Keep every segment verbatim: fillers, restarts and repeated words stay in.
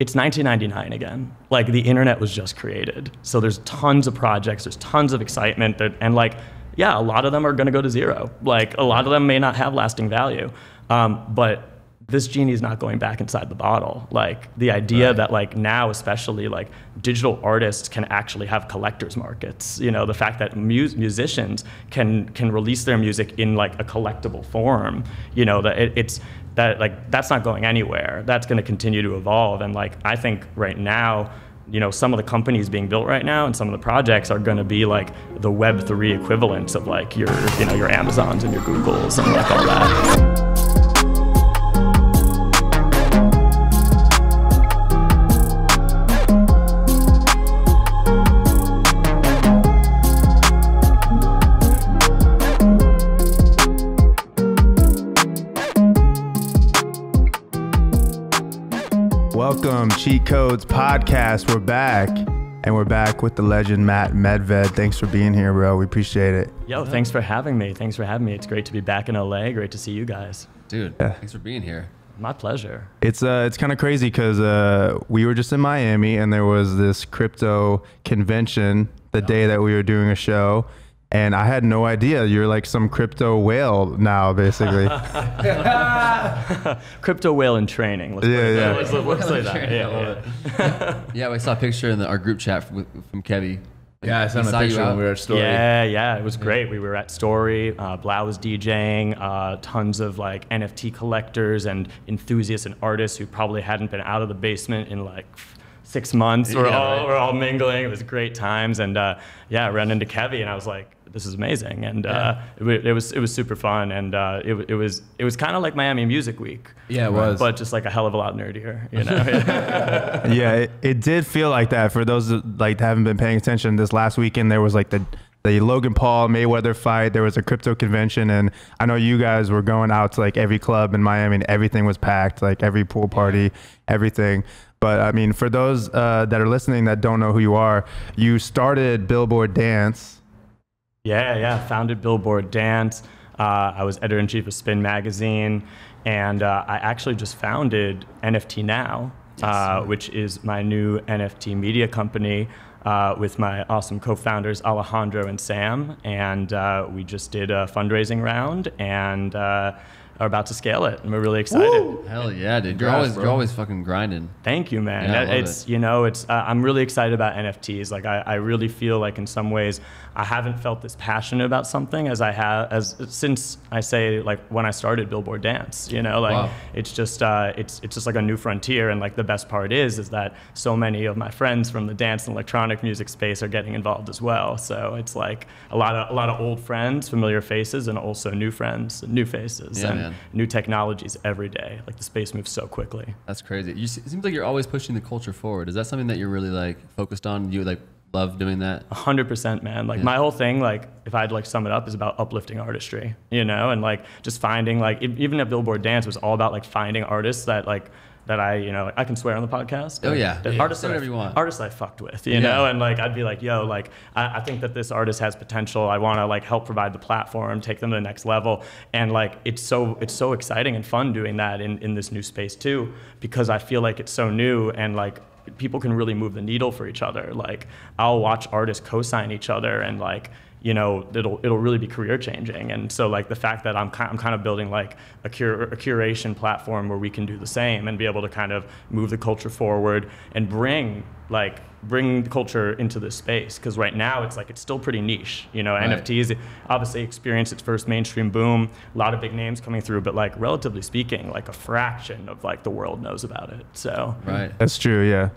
it's nineteen ninety-nine again. Like, the internet was just created. So there's tons of projects, there's tons of excitement, that, and like, yeah, a lot of them are gonna go to zero. Like, a lot of them may not have lasting value, um, but this genie is not going back inside the bottle. Like, the idea right. that like now, especially like digital artists can actually have collectors markets. You know, the fact that mu musicians can can release their music in like a collectible form. You know, that it, it's that like that's not going anywhere. That's going to continue to evolve. And like I think right now, you know, some of the companies being built right now and some of the projects are going to be like the Web three equivalents of like your you know your Amazons and your Googles and like all that. Welcome, Cheat Codes Podcast. We're back, and we're back with the legend, Matt Medved. Thanks for being here, bro. We appreciate it. Yo, thanks for having me. Thanks for having me. It's great to be back in L A. Great to see you guys. Dude, yeah. Thanks for being here. My pleasure. It's uh, it's kind of crazy because uh, we were just in Miami, and there was this crypto convention the oh. day that we were doing a show. And I had no idea. You're like some crypto whale now, basically. Crypto whale in training. Let's yeah, yeah. Let's, let's, let's say that. Yeah, yeah. yeah, we saw a picture in the, our group chat from, from Kevy. Yeah, I saw a picture when we were at Story. Yeah, yeah, it was great. We were at Story, uh, Blau was DJing, uh, tons of like N F T collectors and enthusiasts and artists who probably hadn't been out of the basement in like six months, we're, yeah, all, right. we're all mingling. It was great times. And uh, yeah, I ran into Kevy and I was like, this is amazing. And uh, yeah. it, it was it was super fun. And uh, it, it was it was kind of like Miami Music Week. Yeah, it was. But just like a hell of a lot nerdier, you know? yeah, it, it did feel like that. For those that like, haven't been paying attention, this last weekend there was like the, the Logan Paul Mayweather fight. There was a crypto convention. And I know you guys were going out to like every club in Miami and everything was packed, like every pool party, everything. But I mean, for those uh, that are listening that don't know who you are, you started Billboard Dance. Yeah, yeah, founded Billboard Dance. Uh, I was editor-in-chief of Spin magazine, and uh, I actually just founded N F T Now, yes. uh, which is my new N F T media company uh, with my awesome co-founders Alejandro and Sam, and uh, we just did a fundraising round, and uh, are about to scale it, and we're really excited. Woo! Hell yeah, dude! You're always, you're always fucking grinding. Thank you, man. Yeah, I love it's it. you know, it's uh, I'm really excited about N F Ts. Like, I, I really feel like in some ways I haven't felt this passionate about something as I have as since I say like when I started Billboard Dance. You know, like wow. it's just uh, it's it's just like a new frontier. And like the best part is is that so many of my friends from the dance and electronic music space are getting involved as well. So it's like a lot of a lot of old friends, familiar faces, and also new friends, new faces. Yeah, and, man. New technologies every day. Like the space moves so quickly. That's crazy. You, it seems like you're always pushing the culture forward. Is that something that you're really like focused on? You like love doing that? A hundred percent, man. Like yeah. my whole thing, like if I'd like sum it up, is about uplifting artistry, you know, and like just finding like it, even at Billboard Dance, it was all about like finding artists that like that I, you know, I can swear on the podcast. Oh yeah, the yeah. artists, I, you want. artists I fucked with, you yeah. know, and like, I'd be like, yo, like, I, I think that this artist has potential. I want to like help provide the platform, take them to the next level. And like, it's so, it's so exciting and fun doing that in, in this new space too, because I feel like it's so new and like, people can really move the needle for each other. Like I'll watch artists co-sign each other and like, you know, it'll it'll really be career changing, and so like the fact that I'm kind I'm kind of building like a cure a curation platform where we can do the same and be able to kind of move the culture forward and bring like bring the culture into this space, because right now it's like it's still pretty niche, you know. Right. N F Ts obviously experienced its first mainstream boom, a lot of big names coming through, but like relatively speaking, like a fraction of like the world knows about it. So right, that's true, yeah.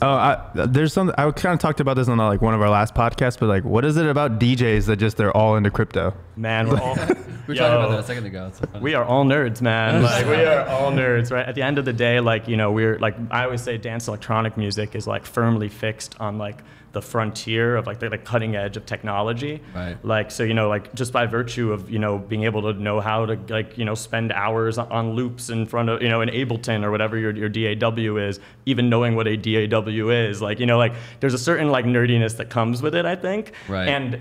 Oh, I, there's some. I kind of talked about this on like one of our last podcasts, but like, what is it about D Js that just they're all into crypto? Man, we're all we were yo, talking about that a second ago. So we are all nerds, man. Like we are all nerds, right? At the end of the day, like you know, we're like I always say, dance electronic music is like firmly fixed on like the frontier of like the, the cutting edge of technology. Right. Like, so, you know, like just by virtue of, you know, being able to know how to like, you know, spend hours on loops in front of, you know, in Ableton or whatever your, your D A W is, even knowing what a D A W is, like, you know, like there's a certain like nerdiness that comes with it, I think. Right. And,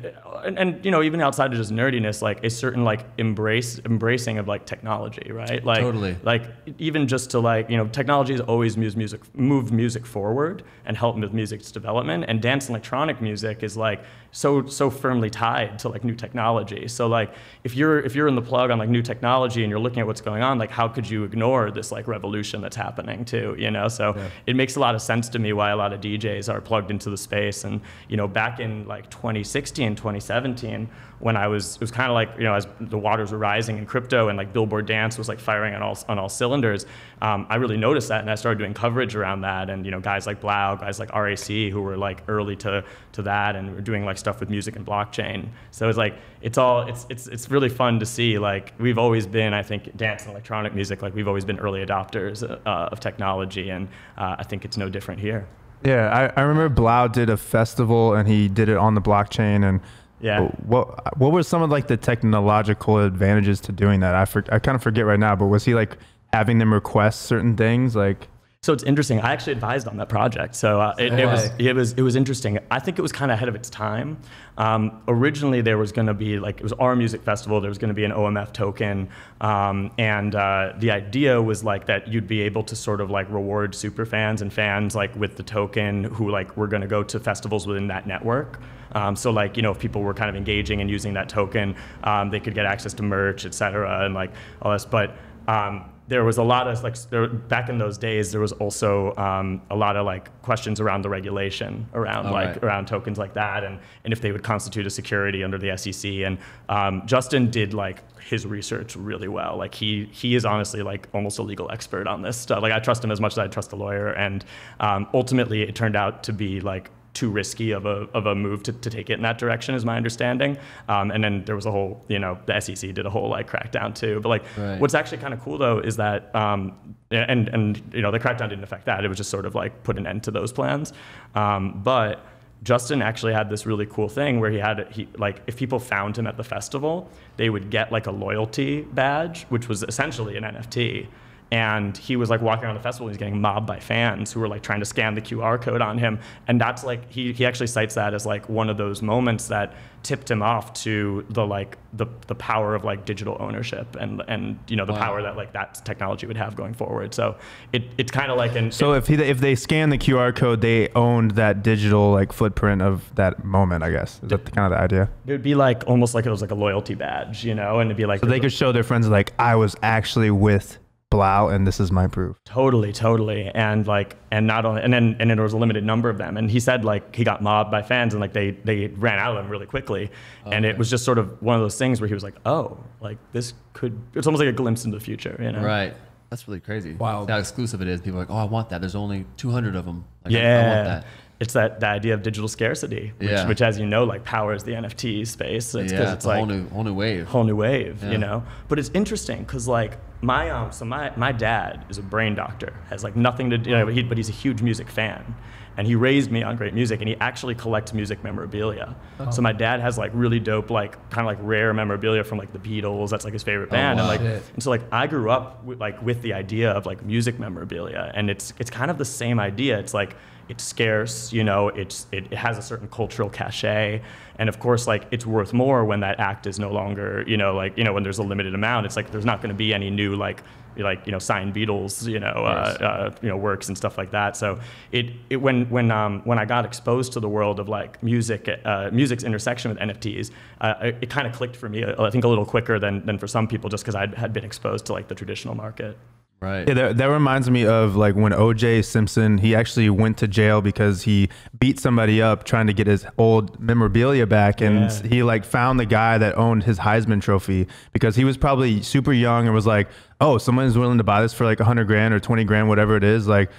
and, and you know, even outside of just nerdiness, like a certain like embrace, embracing of like technology, right? Like, totally. Like even just to like, you know, technology has always moves music, move music forward and help with music's development, and dance and electronic music is like so so firmly tied to like new technology. So like if you're if you're in the plug on like new technology and you're looking at what's going on, like how could you ignore this like revolution that's happening too, you know? So yeah. It makes a lot of sense to me why a lot of D Js are plugged into the space. And you know, back in like twenty sixteen, twenty seventeen, when I was, it was kind of like, you know, as the waters were rising in crypto and like Billboard Dance was like firing on all on all cylinders, um, I really noticed that and I started doing coverage around that. And you know, guys like Blau, guys like R A C, who were like early to to that, and were doing like stuff with music and blockchain. So it's like it's all it's it's it's really fun to see. Like we've always been, I think, dance and electronic music. Like we've always been early adopters uh, of technology, and uh, I think it's no different here. Yeah, I, I remember Blau did a festival and he did it on the blockchain and. Yeah. What what were some of like the technological advantages to doing that? I for, I kind of forget right now, but was he like having them request certain things like? So it's interesting. I actually advised on that project. So uh, it, it was it was it was interesting. I think it was kind of ahead of its time. Um, originally, there was going to be like it was our music festival. There was going to be an O M F token, um, and uh, the idea was like that you'd be able to sort of like reward super fans and fans like with the token who like were going to go to festivals within that network. Um, so like, you know, if people were kind of engaging and using that token, um, they could get access to merch, et cetera, and like all this. But um, there was a lot of like, there, back in those days, there was also um, a lot of like questions around the regulation around all like right. around tokens like that, and, and if they would constitute a security under the S E C. And um, Justin did like his research really well. Like he he is honestly like almost a legal expert on this stuff. Like I trust him as much as I trust a lawyer. And um, ultimately, it turned out to be like too risky of a, of a move to, to take it in that direction is my understanding. Um, and then there was a whole, you know, the S E C did a whole like crackdown too. But like, right. What's actually kind of cool though is that, um, and, and you know, the crackdown didn't affect that. It was just sort of like put an end to those plans. Um, but Justin actually had this really cool thing where he had, he like, if people found him at the festival, they would get like a loyalty badge, which was essentially an N F T. And he was like walking around the festival, he's getting mobbed by fans who were like trying to scan the Q R code on him. And that's like, he, he actually cites that as like one of those moments that tipped him off to the like the, the power of like digital ownership and, and you know, the wow. power that like that technology would have going forward. So it, it's kind of like an- So it, if, he, if they scan the Q R code, they owned that digital like footprint of that moment, I guess. Is that the, kind of the idea? It would be like, almost like it was like a loyalty badge, you know? And it'd be like- So they could show their friends like, I was actually with Blau and this is my proof. Totally, totally. And like, and not only, and then, and then there was a limited number of them. And he said like, he got mobbed by fans and like they, they ran out of him really quickly. Okay. And it was just sort of one of those things where he was like, oh, like this could, it's almost like a glimpse into the future, you know? Right. That's really crazy. Wow. That's how exclusive it is. People are like, oh, I want that. There's only two hundred of them. Like, yeah. I, I want that. It's that the idea of digital scarcity, which, yeah. which as you know, like powers the N F T space. It's yeah, it's a like, whole new, whole new wave. Whole new wave, yeah. You know? But it's interesting, because like my, um, so my, my dad is a brain doctor, has like nothing to do, you know, but, he, but he's a huge music fan. And he raised me on great music, and he actually collects music memorabilia. Oh. So my dad has like really dope, like kind of like rare memorabilia from like the Beatles. That's like his favorite band. Oh, wow. And like, and so like I grew up with, like with the idea of like music memorabilia, and it's it's kind of the same idea. It's like it's scarce, you know. It's it, it has a certain cultural cachet, and of course like it's worth more when that act is no longer, you know, like you know when there's a limited amount. It's like there's not going to be any new like. like, you know, signed Beatles, you know, uh, uh, you know, works and stuff like that. So it, it when when um, when I got exposed to the world of like music, uh, music's intersection with N F Ts, uh, it, it kind of clicked for me, I think a little quicker than, than for some people, just because I had been exposed to like the traditional market. Right. Yeah, that, that reminds me of like when O J Simpson, he actually went to jail because he beat somebody up trying to get his old memorabilia back. And yeah. he like found the guy that owned his Heisman trophy because he was probably super young and was like, oh, someone's willing to buy this for like a hundred grand or twenty grand, whatever it is, like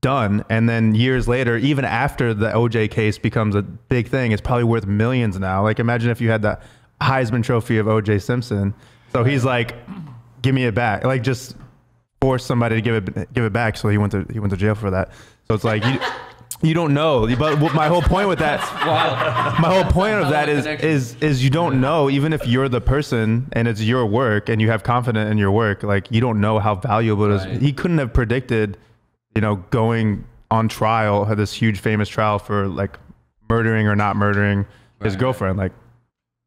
done. And then years later, even after the O J case becomes a big thing, it's probably worth millions now. Like imagine if you had the Heisman trophy of O J Simpson. So he's like, give me it back. Like just... force somebody to give it give it back, so he went to he went to jail for that. So it's like you, You don't know, but my whole point with that, my whole point of that is, is, is you don't know, even if you're the person and it's your work and you have confidence in your work, like you don't know how valuable it is. Right. He couldn't have predicted, you know, going on trial, had this huge famous trial for like murdering or not murdering right. his girlfriend. Like,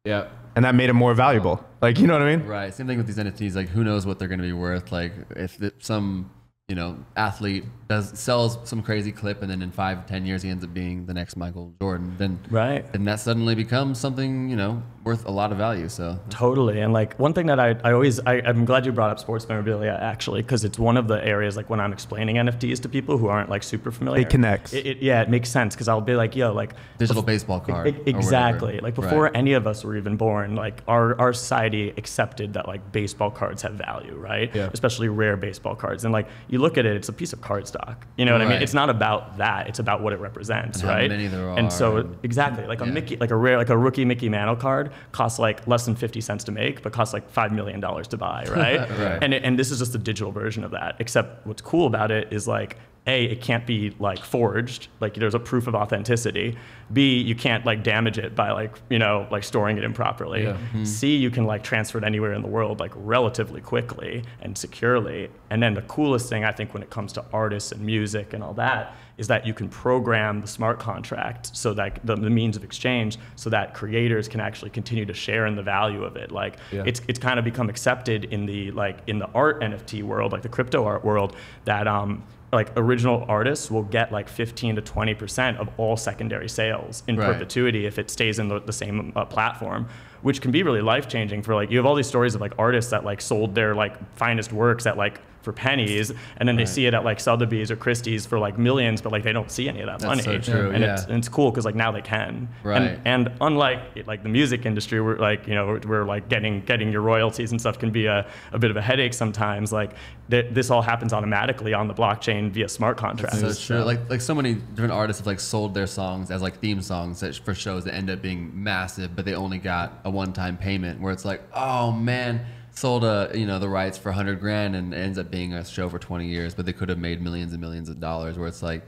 yeah. And that made him more valuable. Like, you know what I mean? Right. Same thing with these N F Ts. Like, who knows what they're going to be worth? Like if some, you know, athlete does sells some crazy clip and then in five, ten years he ends up being the next Michael Jordan. Then right. And that suddenly becomes something, you know, worth a lot of value. So totally. And like one thing that I, I always I, I'm glad you brought up sports memorabilia actually, because it's one of the areas like when I'm explaining N F Ts to people who aren't like super familiar. It connects. It, it, yeah, it makes sense because I'll be like, yo, like digital baseball card. It, it, exactly. Like before right. any of us were even born, like our our society accepted that like baseball cards have value, right? Yeah. Especially rare baseball cards. And like you look at it, it's a piece of cardstock. You know what right. I mean? It's not about that. It's about what it represents, and right? How many there are. And so exactly, like yeah. a Mickey, like a rare, like a rookie Mickey Mantle card costs like less than fifty cents to make, but costs like five million dollars to buy, right? right. And, it, and this is just a digital version of that, except what's cool about it is like, A, it can't be like forged, like there's a proof of authenticity. B, you can't like damage it by like, you know, like storing it improperly. Yeah. Mm-hmm. C, you can like transfer it anywhere in the world like relatively quickly and securely. And then the coolest thing I think when it comes to artists and music and all that is that you can program the smart contract so that the, the means of exchange so that creators can actually continue to share in the value of it. Like yeah. it's it's kind of become accepted in the like in the art N F T world, like the crypto art world that um, like original artists will get like fifteen to twenty percent of all secondary sales in right. perpetuity if it stays in the, the same uh, platform, which can be really life changing for like, you have all these stories of like artists that like sold their like finest works at like for pennies and then right. they see it at like Sotheby's or Christie's for like millions, but like they don't see any of that That's money. So true. And, yeah. it's, and it's cool because like now they can. Right. And, and unlike like the music industry, we're like, you know, we're, we're like getting getting your royalties and stuff can be a, a bit of a headache sometimes. Like th this all happens automatically on the blockchain via smart contracts. That's so true. So. Like like so many different artists have like sold their songs as like theme songs that for shows that end up being massive, but they only got a one-time payment where it's like, oh man. Sold a you know the rights for a hundred grand and ends up being a show for twenty years, but they could have made millions and millions of dollars. Where it's like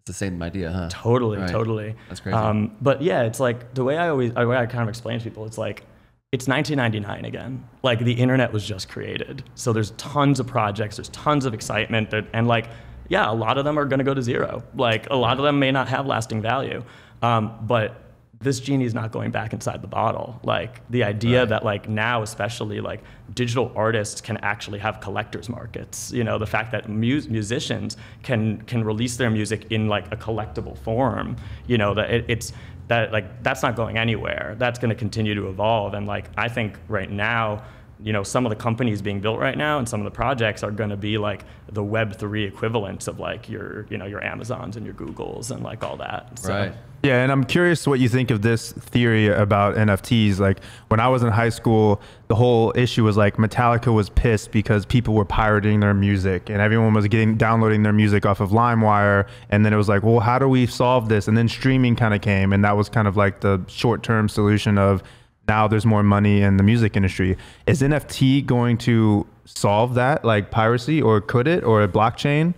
it's the same idea, huh? Totally, right. totally. That's crazy. Um, but yeah, it's like the way I always, the way I kind of explain to people, it's like it's nineteen ninety-nine again. Like the internet was just created, so there's tons of projects, there's tons of excitement, that, and like yeah, a lot of them are gonna go to zero. Like a lot of them may not have lasting value, um, but. This genie is not going back inside the bottle. Like the idea right. that like now, especially like digital artists can actually have collectors markets. You know, the fact that mu musicians can can release their music in like a collectible form. You know, that it, it's that like that's not going anywhere. That's going to continue to evolve. And like I think right now. You know, some of the companies being built right now and some of the projects are going to be like the Web three equivalents of like your, you know, your Amazons and your Googles and like all that. So. Right. Yeah. And I'm curious what you think of this theory about N F Ts. Like when I was in high school, the whole issue was like Metallica was pissed because people were pirating their music and everyone was getting downloading their music off of LimeWire. And then it was like, well, how do we solve this? And then streaming kind of came. And that was kind of like the short term solution of now there's more money in the music industry. Is N F T going to solve that, like piracy, or could it, or a blockchain?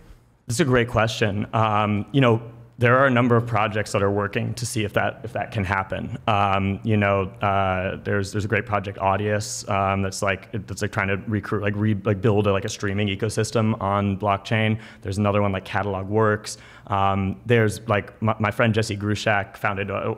That's a great question. Um, you know, there are a number of projects that are working to see if that if that can happen. Um, you know, uh, there's there's a great project Audius um, that's like that's like trying to recruit like re like build a, like a streaming ecosystem on blockchain. There's another one like Catalog Works. Um, there's like my, my friend Jesse Grushak founded a,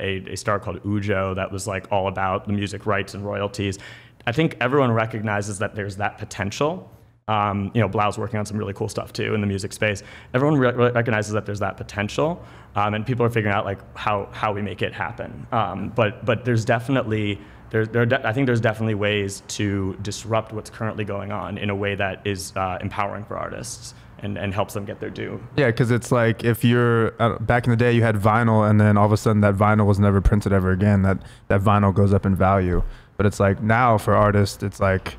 a, a star called Ujo that was like all about the music rights and royalties. I think everyone recognizes that there's that potential. Um, you know, Blau's working on some really cool stuff too in the music space. Everyone re re recognizes that there's that potential, um, and people are figuring out like how how we make it happen. Um, but but there's definitely there there de I think there's definitely ways to disrupt what's currently going on in a way that is uh, empowering for artists. And, and helps them get their due. Yeah, because it's like if you're uh, back in the day, you had vinyl, and then all of a sudden that vinyl was never printed ever again. That that vinyl goes up in value. But it's like now for artists, it's like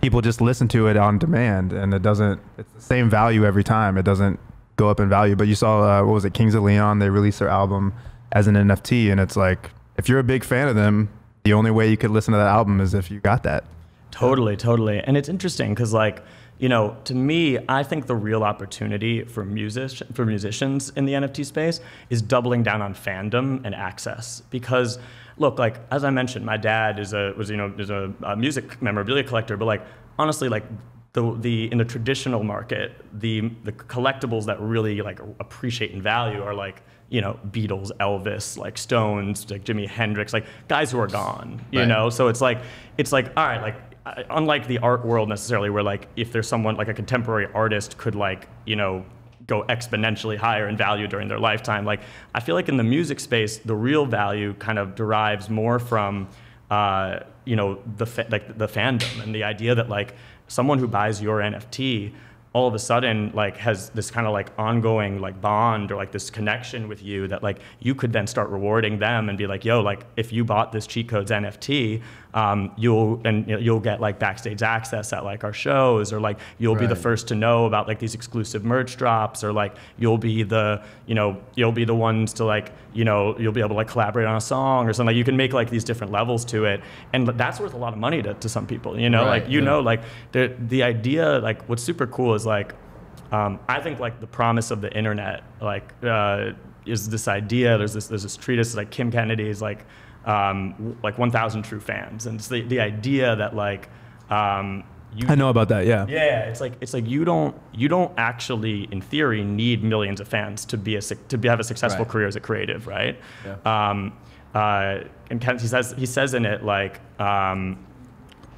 people just listen to it on demand, and it doesn't. It's the same value every time. It doesn't go up in value. But you saw uh, what was it, Kings of Leon? They released their album as an N F T, and it's like if you're a big fan of them, the only way you could listen to that album is if you got that. Totally, totally. And it's interesting because like. you know, to me, I think the real opportunity for music for musicians in the N F T space is doubling down on fandom and access. Because, look, like as I mentioned, my dad is a was you know is a, a music memorabilia collector, but like honestly, like the the in the traditional market, the the collectibles that really like appreciate in value are like, you know, Beatles, Elvis, like Stones, like Jimi Hendrix, like guys who are gone, you right. know. So it's like it's like all right, like. Unlike the art world necessarily, where like if there's someone like a contemporary artist could like, you know, go exponentially higher in value during their lifetime, like I feel like in the music space the real value kind of derives more from uh, you know the fa like the fandom and the idea that like someone who buys your N F T all of a sudden like has this kind of like ongoing like bond or like this connection with you that like you could then start rewarding them and be like, yo, like if you bought this Cheat Codes N F T, um, you'll and you know, you'll get like backstage access at like our shows, or like you'll right. be the first to know about like these exclusive merch drops, or like you'll be the you know you'll be the ones to like you know you'll be able to like collaborate on a song or something. Like you can make like these different levels to it, and that's worth a lot of money to, to some people. You know, right, like you yeah. know, like the the idea like what's super cool is like um, I think like the promise of the internet like uh, is this idea. There's this there's this treatise like Kim Kennedy's like um, like one thousand True Fans, and it's the the idea that like um, you I know about that yeah yeah it's like it's like you don't you don't actually in theory need millions of fans to be a to be, have a successful right. career as a creative, right? Yeah. Um, uh, and Kennedy says he says in it like um,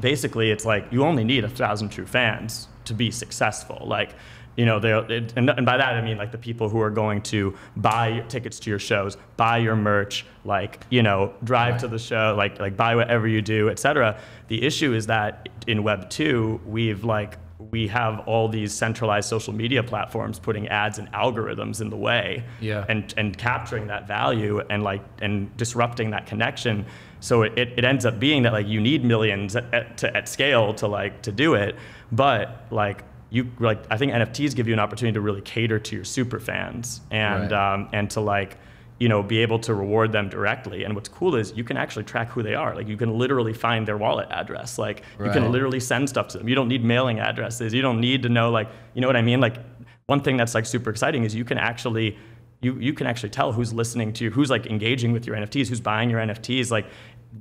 basically it's like you only need a thousand true fans to be successful, like you know it, and, and by that I mean like the people who are going to buy tickets to your shows, buy your merch, like you know drive right. to the show, like like buy whatever you do, etc. The issue is that in web two we've like we have all these centralized social media platforms putting ads and algorithms in the way yeah. and and capturing that value and like and disrupting that connection. So it, it, it ends up being that like you need millions at, at, to, at scale to like to do it, but like you like I think N F Ts give you an opportunity to really cater to your super fans and right. um, and to like you know be able to reward them directly. And what's cool is you can actually track who they are. Like you can literally find their wallet address. Like right. you can literally send stuff to them. You don't need mailing addresses. You don't need to know like you know what I mean. Like one thing that's like super exciting is you can actually. You, you can actually tell who's listening to you, who's like engaging with your N F Ts, who's buying your N F Ts. Like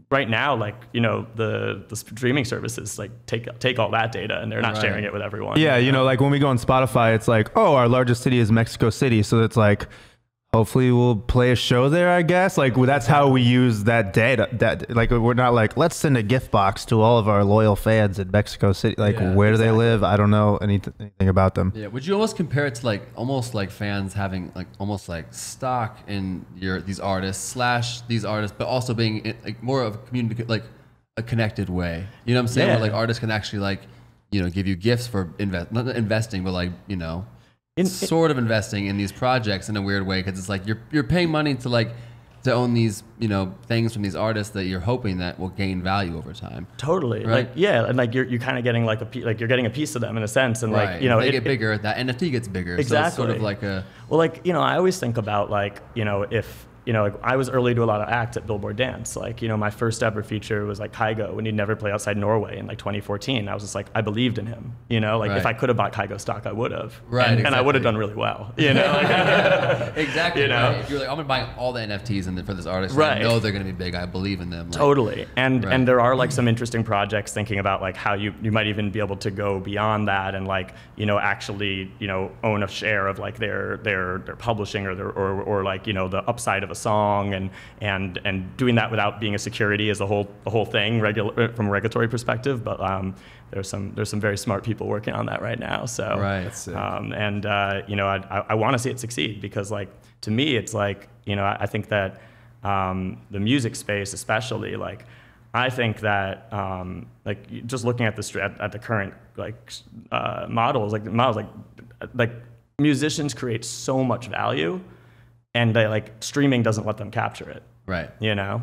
right now, like, you know, the, the streaming services like take, take all that data and they're not right. sharing it with everyone. Yeah. You know? you know, like when we go on Spotify, it's like, oh, our largest city is Mexico City. So it's like, hopefully we'll play a show there, I guess. Like well, that's how we use that data. That like we're not like let's send a gift box to all of our loyal fans in Mexico City. Like yeah, where exactly. do they live? I don't know anything, anything about them. Yeah, would you almost compare it to like almost like fans having like almost like stock in your these artists slash these artists, but also being like more of a community, like a connected way. You know what I'm saying? Yeah. Where like artists can actually like you know give you gifts for invest not investing, but like you know. In, sort of investing in these projects in a weird way, because it's like you're you're paying money to like to own these you know things from these artists that you're hoping that will gain value over time. Totally, right? Like yeah, and like you're you're kind of getting like a like you're getting a piece of them in a sense, and right. like you know they it, get bigger, it, that N F T gets bigger. Exactly. So it's sort of like a well, like you know I always think about like you know if. You know, like I was early to a lot of acts at Billboard Dance. Like, you know, my first ever feature was like Kygo, when he'd never play outside Norway in like twenty fourteen. I was just like, I believed in him. You know, like right. if I could have bought Kygo stock, I would have. Right. And, exactly. and I would have done really well. You know. yeah, exactly. You know, right. if you're like, I'm gonna buy all the N F Ts and for this artist. Right. I know they're gonna be big. I believe in them. Like, totally. And right. and there are like some interesting projects thinking about like how you you might even be able to go beyond that and like you know actually you know own a share of like their their their publishing or their or or like you know the upside of a song and and and doing that without being a security is a whole a whole thing regular from a regulatory perspective, but um there's some there's some very smart people working on that right now, so right um and uh you know i i, I want to see it succeed, because like to me it's like you know i, I think that um the music space especially, like I think that um like just looking at the at, at the current like uh models like models like like musicians create so much value, and they, like streaming doesn't let them capture it, right? You know,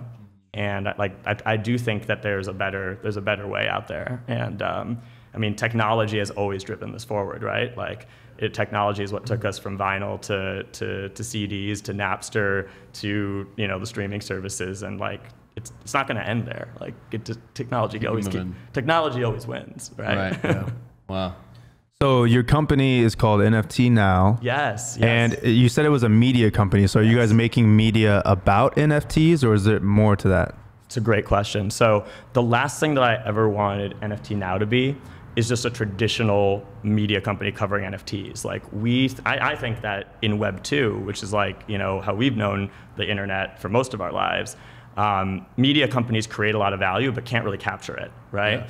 and like I, I do think that there's a better there's a better way out there, and um, I mean technology has always driven this forward, right? Like it, technology is what took us from vinyl to, to to C Ds to Napster to you know the streaming services, and like it's it's not going to end there. Like it just, technology always keep, technology always wins, right? Right. Yeah. Wow. So your company is called N F T Now. Yes, yes. And you said it was a media company. So are yes. you guys making media about N F Ts, or is there more to that? It's a great question. So the last thing that I ever wanted N F T Now to be is just a traditional media company covering N F Ts. Like we, I, I think that in Web two, which is like, you know, how we've known the internet for most of our lives, um, media companies create a lot of value but can't really capture it, right? Yeah.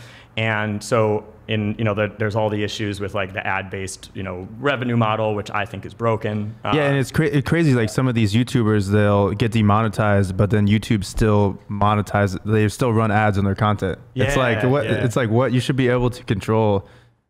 And so, in you know, the, there's all the issues with like the ad-based, you know, revenue model, which I think is broken. Uh, yeah, and it's, cra it's crazy. Like some of these YouTubers, they'll get demonetized, but then YouTube still monetizes. They still run ads on their content. Yeah, it's like what? Yeah. It's like what? You should be able to control.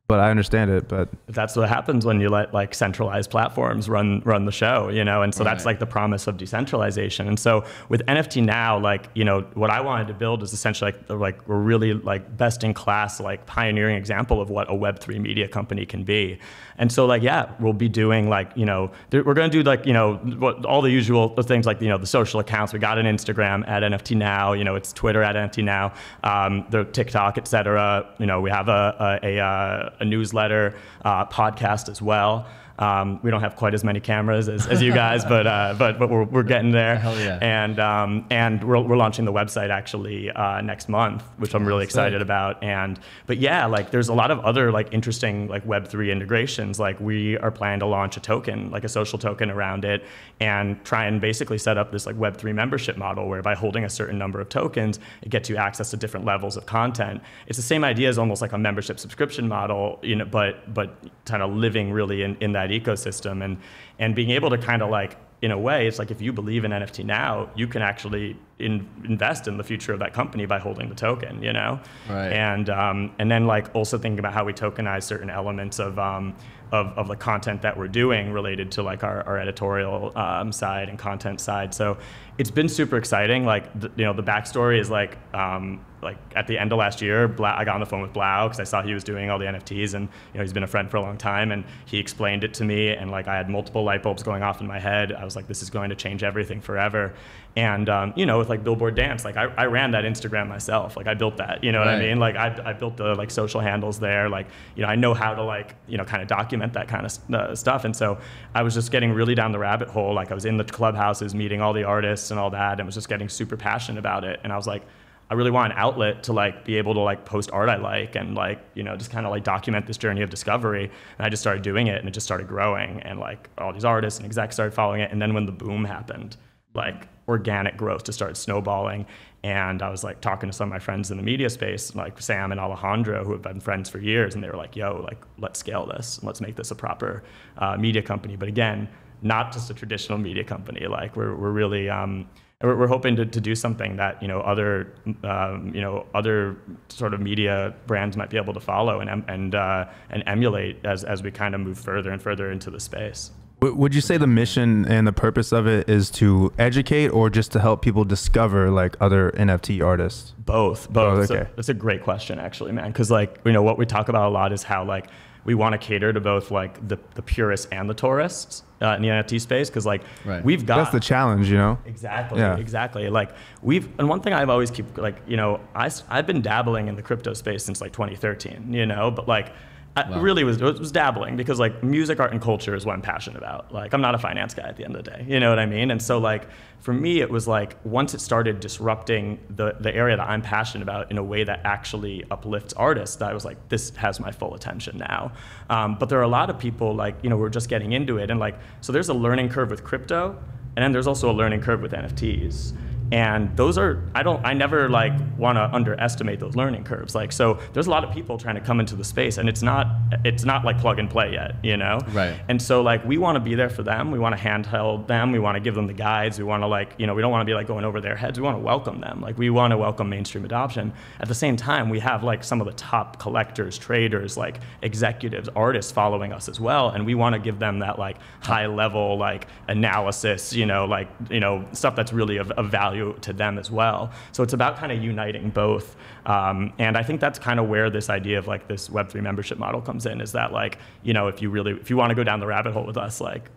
But I understand it. But that's what happens when you let like centralized platforms run run the show, you know. And so right. that's like the promise of decentralization. And so with N F T Now, like, you know, what I wanted to build is essentially like like a really like best in class, like pioneering example of what a Web three media company can be. And so like, yeah, we'll be doing like, you know, we're going to do like, you know, what, all the usual things like, you know, the social accounts. We got an Instagram at N F T Now, you know, it's Twitter at N F T Now, um, the TikTok, et cetera. You know, we have a, a, a a newsletter, uh, podcast as well. Um, we don't have quite as many cameras as, as you guys, but, uh, but but we're, we're getting there. Hell yeah. And, um, and we're, we're launching the website actually uh, next month, which I'm really excited about. And, but yeah, like there's a lot of other like interesting like Web three integrations. Like we are planning to launch a token, like a social token around it, and try and basically set up this like Web three membership model where by holding a certain number of tokens, it gets you access to different levels of content. It's the same idea as almost like a membership subscription model, you know, but, but kind of living really in, in that ecosystem, and and being able to kind of like, in a way, it's like if you believe in N F T Now, you can actually in, invest in the future of that company by holding the token, you know. Right. And um, and then like also thinking about how we tokenize certain elements of um, of, of the content that we're doing related to like our, our editorial um, side and content side. So it's been super exciting. Like the, you know, the backstory is like. Um, Like at the end of last year, Blau, I got on the phone with Blau because I saw he was doing all the N F Ts, and you know he's been a friend for a long time, and he explained it to me, and like I had multiple light bulbs going off in my head. I was like, this is going to change everything forever. And um, you know, with like Billboard Dance, like I, I ran that Instagram myself. Like I built that, you know right. what I mean? Like I, I built the like social handles there. Like you know, I know how to like you know kind of document that kind of uh, stuff. And so I was just getting really down the rabbit hole. Like I was in the clubhouses, meeting all the artists and all that, and was just getting super passionate about it. And I was like, I really want an outlet to like be able to like post art I like and like, you know, just kind of like document this journey of discovery. And I just started doing it, and it just started growing, and like all these artists and execs started following it. And then when the boom happened, like organic growth just started snowballing. And I was like talking to some of my friends in the media space, like Sam and Alejandro, who have been friends for years. And they were like, yo, like let's scale this. Let's make this a proper uh, media company. But again, not just a traditional media company. Like we're, we're really, um, we're hoping to, to do something that, you know, other, um, you know, other sort of media brands might be able to follow and, and, uh, and emulate as, as we kind of move further and further into the space. Would you say the mission and the purpose of it is to educate, or just to help people discover like other N F T artists? Both, both. Oh, okay. So that's a great question actually, man. Cause like, you know, what we talk about a lot is how like, we want to cater to both like the, the purists and the tourists uh, in the N F T space, because like right. we've got that's the challenge, you know. Exactly, yeah. exactly. Like we've and one thing I've always keep like you know I I've been dabbling in the crypto space since like twenty thirteen, you know, but like. Wow. I really was, was dabbling because like music, art, and culture is what I'm passionate about. Like I'm not a finance guy at the end of the day, you know what I mean? And so like for me, it was like once it started disrupting the, the area that I'm passionate about in a way that actually uplifts artists, that I was like, this has my full attention now. Um, but there are a lot of people like, you know, we're just getting into it. And like, so there's a learning curve with crypto, and then there's also a learning curve with N F Ts. And those are, I don't, I never like want to underestimate those learning curves. Like, so there's a lot of people trying to come into the space, and it's not, it's not like plug and play yet, you know? Right. And so like, we want to be there for them. We want to handheld them. We want to give them the guides. We want to like, you know, we don't want to be like going over their heads. We want to welcome them. Like we want to welcome mainstream adoption. At the same time, we have like some of the top collectors, traders, like executives, artists following us as well. And we want to give them that like high level, like analysis, you know, like, you know, stuff that's really of, of value to them as well. So it's about kind of uniting both. Um, and I think that's kind of where this idea of like this Web three membership model comes in, is that like, you know, if you really, if you want to go down the rabbit hole with us, like,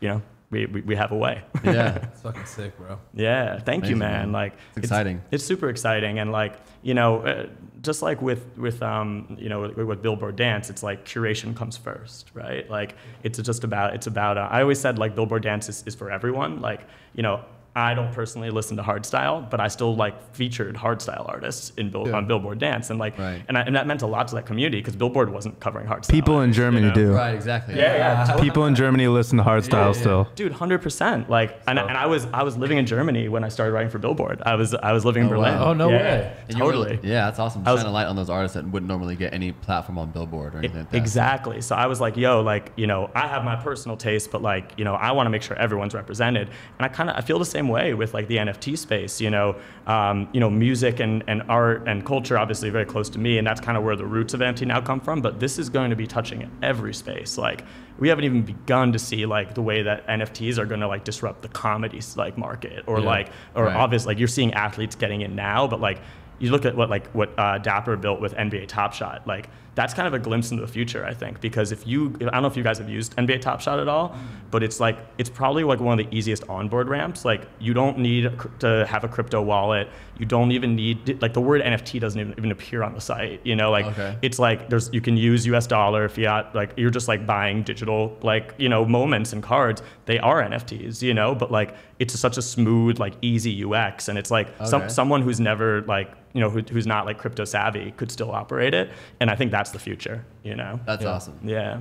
you know, we, we, we have a way. Yeah, it's fucking sick, bro. Yeah, thank Amazing, you, man. man. Like, it's, it's exciting. It's super exciting, and like, you know, uh, just like with with um, you know, with, with Billboard Dance, it's like curation comes first, right? Like, it's just about it's about. Uh, I always said like Billboard Dance is, is for everyone. Like, you know, I don't personally listen to hardstyle, but I still like featured hardstyle artists in Bill, yeah. on Billboard Dance, and like, right. and, I, and that meant a lot to that community because Billboard wasn't covering hardstyle. People in Germany you know? do, right? Exactly. Yeah, yeah. yeah. People in Germany listen to hardstyle yeah, yeah, yeah. still. Dude, one hundred percent. Like, and, so. and I was I was living in Germany when I started writing for Billboard. I was I was living in oh, Berlin. Wow. Oh no yeah. way! And totally. Were, yeah, that's awesome. Shining a light on those artists that wouldn't normally get any platform on Billboard or anything. It, like that. Exactly. So I was like, yo, like, you know, I have my personal taste, but like, you know, I want to make sure everyone's represented, and I kind of I feel the same way with like the N F T space, you know, um, you know, music and, and art and culture, obviously very close to me, and that's kind of where the roots of N F T Now come from. But this is going to be touching every space. Like, we haven't even begun to see like the way that N F Ts are going to like disrupt the comedy like market, or yeah, like, or right. obviously like you're seeing athletes getting in now, but like you look at what like what uh, Dapper built with N B A Top Shot, like. That's kind of a glimpse into the future, I think, because if you, I don't know if you guys have used N B A Top Shot at all, but it's like, it's probably like one of the easiest onboard ramps. Like, you don't need to have a crypto wallet. You don't even need, like, the word N F T doesn't even, even appear on the site, you know, like, okay. it's like, there's, you can use U S dollar, fiat, like, you're just like buying digital, like, you know, moments and cards. They are N F Ts, you know, but like, it's such a smooth, like, easy U X. And it's like, okay. some, someone who's never, like, you know, who, who's not like crypto savvy could still operate it. And I think that's the future, you know? That's yeah. awesome. Yeah.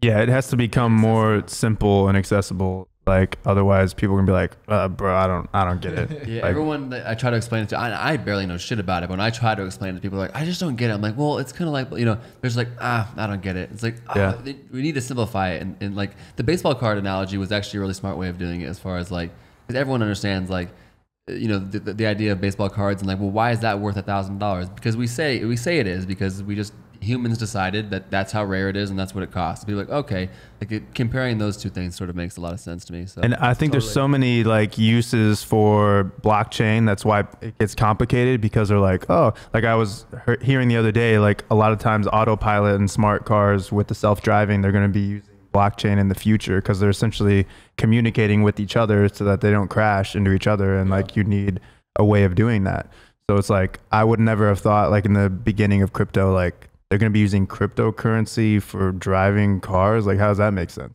Yeah, it has to become more simple and accessible. Like, otherwise people are gonna be like, uh, bro, I don't, I don't get it. Yeah, like, everyone that I try to explain it to, I, I barely know shit about it, but when I try to explain it to people, are like, I just don't get it. I'm like, well, it's kind of like, you know, there's like, ah, I don't get it. It's like, ah, yeah. they, we need to simplify it. And, and like the baseball card analogy was actually a really smart way of doing it, as far as like, because everyone understands like, you know, the, the idea of baseball cards and like, well, why is that worth a thousand dollars? Because we say, we say it is because we just, humans decided that that's how rare it is and that's what it costs. Be like, okay, like it, comparing those two things sort of makes a lot of sense to me. So. And I think totally. there's so many like uses for blockchain. That's why it gets complicated, because they're like, oh, like I was hearing the other day, like a lot of times autopilot and smart cars with the self-driving, they're going to be using blockchain in the future because they're essentially communicating with each other so that they don't crash into each other. And yeah. like, you need a way of doing that. So it's like, I would never have thought like in the beginning of crypto, like they're going to be using cryptocurrency for driving cars. Like, how does that make sense?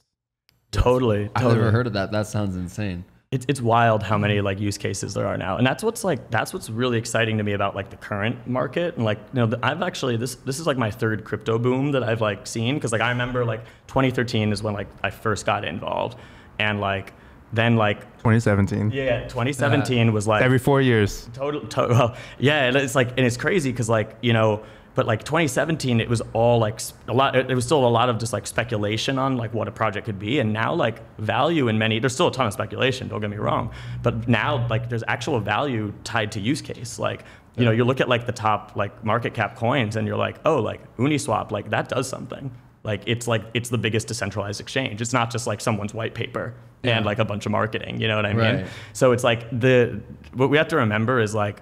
Totally. I've totally. never heard of that. That sounds insane. It's, it's wild how many like use cases there are now, and that's what's like that's what's really exciting to me about like the current market. And like, you know, the, I've actually this this is like my third crypto boom that I've like seen, because like I remember like twenty thirteen is when like I first got involved, and like then like twenty seventeen. Yeah, twenty seventeen yeah. was like every four years. Total. To, well, yeah, it's like, and it's crazy because like, you know. But like twenty seventeen, it was all like a lot, it was still a lot of just like speculation on like what a project could be. And now like value in many, there's still a ton of speculation, don't get me wrong. But now like there's actual value tied to use case. Like, you know, you look at like the top like market cap coins and you're like, oh, like Uniswap, like that does something. Like it's like, it's the biggest decentralized exchange. It's not just like someone's white paper yeah. and like a bunch of marketing, you know what I mean? Right. So it's like the, what we have to remember is like,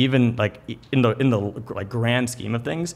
even like in the in the like grand scheme of things,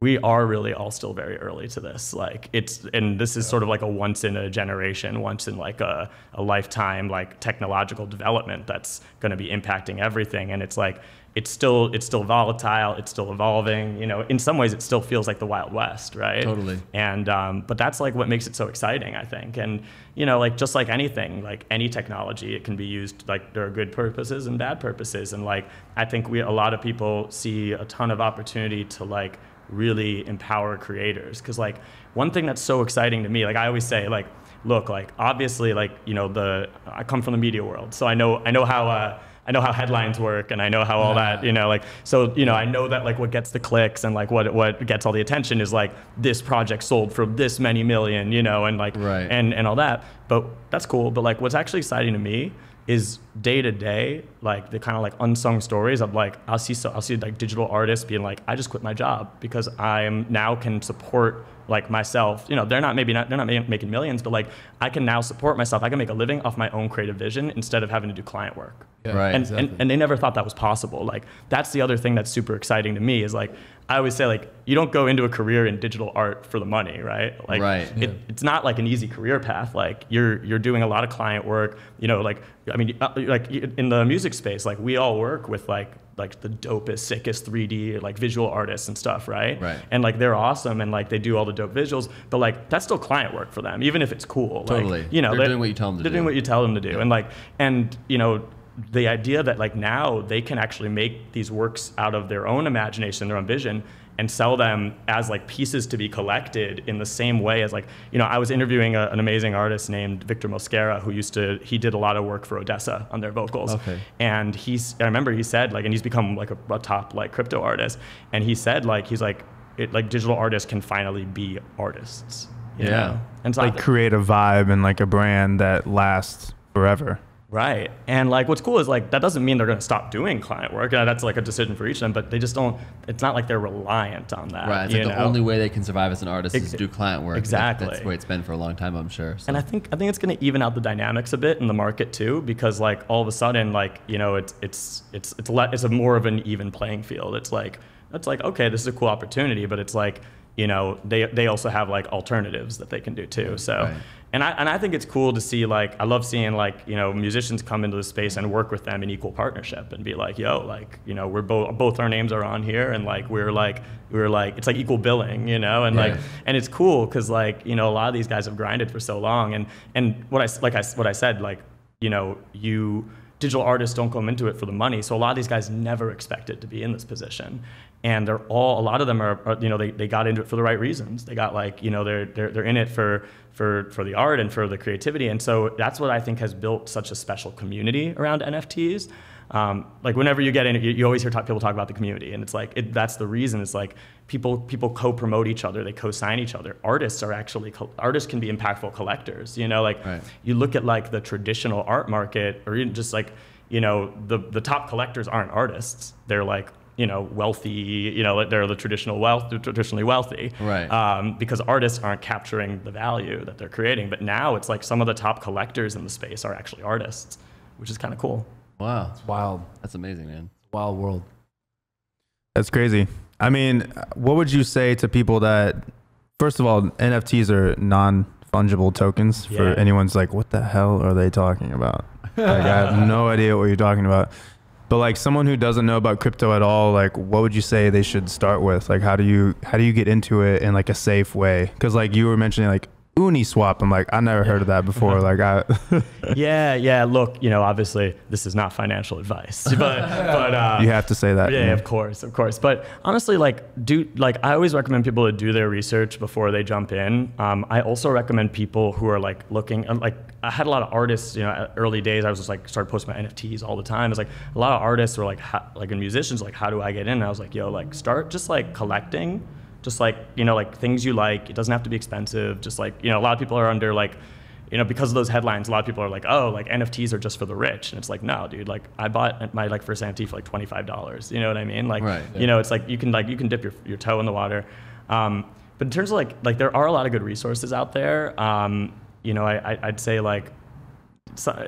we are really all still very early to this. Like it's, and this is yeah. sort of like a once in a generation, once in like a, a lifetime, like technological development that's gonna be impacting everything. And it's like, it's still, it's still volatile, it's still evolving. You know, in some ways it still feels like the Wild West, right? Totally. And, um, but that's like what makes it so exciting, I think. And, you know, like just like anything, like any technology, it can be used, like there are good purposes and bad purposes. And like, I think we, a lot of people see a ton of opportunity to like, really empower creators, because like one thing that's so exciting to me, like I always say, like look, like obviously, like you know, the I come from the media world, so I know I know how uh, I know how headlines work, and I know how all that, you know, like so you know I know that like what gets the clicks and like what what gets all the attention is like this project sold for this many million, you know, and like right. and and all that. But that's cool. But like what's actually exciting to me is day to day, like the kind of like unsung stories of like I'll see so I'll see like digital artists being like, I just quit my job because I'm now can support like myself. You know, they're not maybe not they're not making millions, but like I can now support myself. I can make a living off my own creative vision instead of having to do client work. Yeah. Right. And, exactly. and and they never thought that was possible. Like that's the other thing that's super exciting to me is like I always say, like, you don't go into a career in digital art for the money, right? Like, right. It, yeah. it's not like an easy career path. Like, you're you're doing a lot of client work. You know, like, I mean, like in the music space, like we all work with like like the dopest, sickest three D like visual artists and stuff, right? Right. And like they're awesome and like they do all the dope visuals, but like that's still client work for them, even if it's cool. Totally. Like, you know, they're, they're doing what you tell them to they're do. They're doing what you tell them to do, yeah. and like and you know. The idea that like now they can actually make these works out of their own imagination, their own vision, and sell them as like pieces to be collected in the same way as like, you know, I was interviewing a, an amazing artist named Victor Mosquera, who used to, he did a lot of work for Odessa on their vocals. Okay. And he's, I remember he said like, and he's become like a, a top like crypto artist. And he said like, he's like, it like digital artists can finally be artists. You yeah. know? And so like create a vibe and like a brand that lasts forever. Right, and like what's cool is like that doesn't mean they're going to stop doing client work. Uh, that's like a decision for each of them, but they just don't. It's not like they're reliant on that. Right, it's like the know? only way they can survive as an artist Ex is to do client work. Exactly, that, that's where it's been for a long time, I'm sure. So. And I think I think it's going to even out the dynamics a bit in the market too, because like all of a sudden, like you know, it's it's it's it's le it's a more of an even playing field. It's like that's like okay, this is a cool opportunity, but it's like you know they they also have like alternatives that they can do too. So. Right. And I, and I think it's cool to see, like, I love seeing, like, you know, musicians come into the space and work with them in equal partnership and be like, yo, like, you know, we're both, both our names are on here. And like, we're like, we're like, it's like equal billing, you know, and yeah. like, and it's cool. Cause like, you know, a lot of these guys have grinded for so long. And, and what I, like I, what I said, like, you know, you digital artists don't come into it for the money. So a lot of these guys never expected to be in this position. And they're all, a lot of them are, are you know, they, they got into it for the right reasons. They got like, you know, they're, they're, they're in it for, for, for the art and for the creativity. And so that's what I think has built such a special community around N F Ts. Um, like whenever you get in, you, you always hear talk, people talk about the community, and it's like, it, that's the reason. It's like people, people co-promote each other. They co-sign each other. Artists are actually, artists can be impactful collectors, you know, like right. you look at like the traditional art market or even just like, you know, the, the top collectors aren't artists. They're like, you know, wealthy, you know, they're the traditional wealth, traditionally wealthy, right? Um, because artists aren't capturing the value that they're creating. But now it's like some of the top collectors in the space are actually artists, which is kind of cool. Wow. It's wild. That's amazing, man. Wild world. That's crazy. I mean, what would you say to people that, first of all, N F Ts are non-fungible tokens yeah. for anyone's like, what the hell are they talking about? Like, I have no idea what you're talking about. But like someone who doesn't know about crypto at all, like what would you say they should start with? Like how do you how do you get into it in like a safe way? Because like you were mentioning like Uniswap, I'm like I never heard of that before. Like I yeah yeah look, you know, obviously this is not financial advice, but but uh, you have to say that. Yeah, yeah, of course, of course. But honestly, like do like I always recommend people to do their research before they jump in. Um, I also recommend people who are like looking like. I had a lot of artists, you know, early days, I was just like, started posting my N F Ts all the time. It's like a lot of artists were like, how, like and musicians, like, how do I get in? And I was like, yo, like start just like collecting, just like, you know, like things you like, it doesn't have to be expensive. Just like, you know, a lot of people are under like, you know, because of those headlines, a lot of people are like, oh, like N F Ts are just for the rich. And it's like, no, dude, like I bought my like first N F T for like twenty-five dollars. You know what I mean? Like, right, yeah. you know, it's like, you can like, you can dip your, your toe in the water. Um, but in terms of like, like there are a lot of good resources out there. Um, You know, I, I'd say like,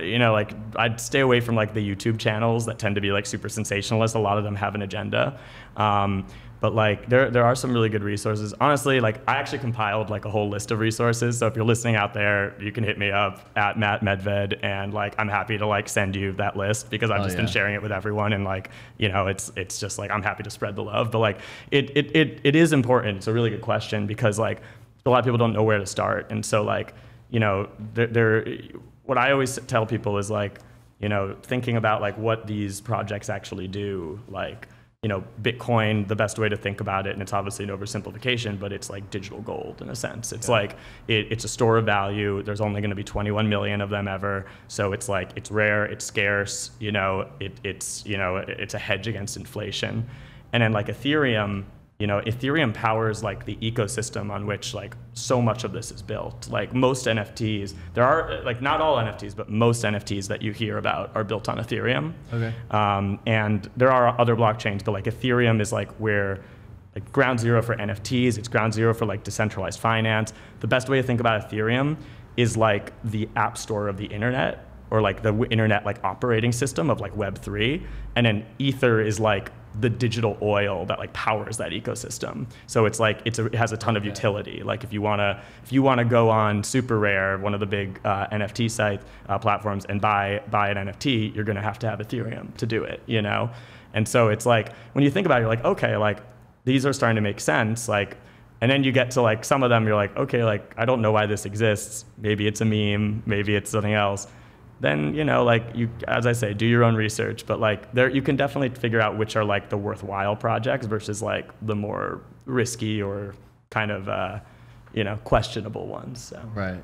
you know, like I'd stay away from like the YouTube channels that tend to be like super sensationalist. A lot of them have an agenda. Um, but like there, there are some really good resources. Honestly, like I actually compiled like a whole list of resources. So if you're listening out there, you can hit me up at Matt Medved. And like, I'm happy to like send you that list because I've oh, just yeah. been sharing it with everyone. And like, you know, it's, it's just like, I'm happy to spread the love, but like it, it, it, it is important. It's a really good question because like a lot of people don't know where to start. And so like, you know, they're, they're, what I always tell people is like, you know, thinking about like what these projects actually do, like, you know, Bitcoin, the best way to think about it, and it's obviously an oversimplification, but it's like digital gold in a sense. It's yeah. like, it, it's a store of value. There's only going to be twenty-one million of them ever. So it's like, it's rare, it's scarce, you know, it, it's, you know, it, it's a hedge against inflation. And then like Ethereum, you know, Ethereum powers like the ecosystem on which like so much of this is built. Like most N F Ts, there are like not all N F Ts, but most N F Ts that you hear about are built on Ethereum. Okay. Um, and there are other blockchains, but like Ethereum is like where like ground zero for N F Ts. It's ground zero for like decentralized finance. The best way to think about Ethereum is like the app store of the internet, or like the internet like operating system of like Web three. And then Ether is like the digital oil that like powers that ecosystem. So it's like it's a, it has a ton of utility. Like if you wanna if you wanna go on Super Rare, one of the big uh, N F T site uh, platforms, and buy buy an N F T, you're gonna have to have Ethereum to do it, you know. And so it's like when you think about it, you're like, okay, like these are starting to make sense, like. And then you get to like some of them, you're like, okay, like I don't know why this exists. Maybe it's a meme. Maybe it's something else. Then, you know, like you, as I say, do your own research, but like there, you can definitely figure out which are like the worthwhile projects versus like the more risky or kind of, uh, you know, questionable ones. So. Right.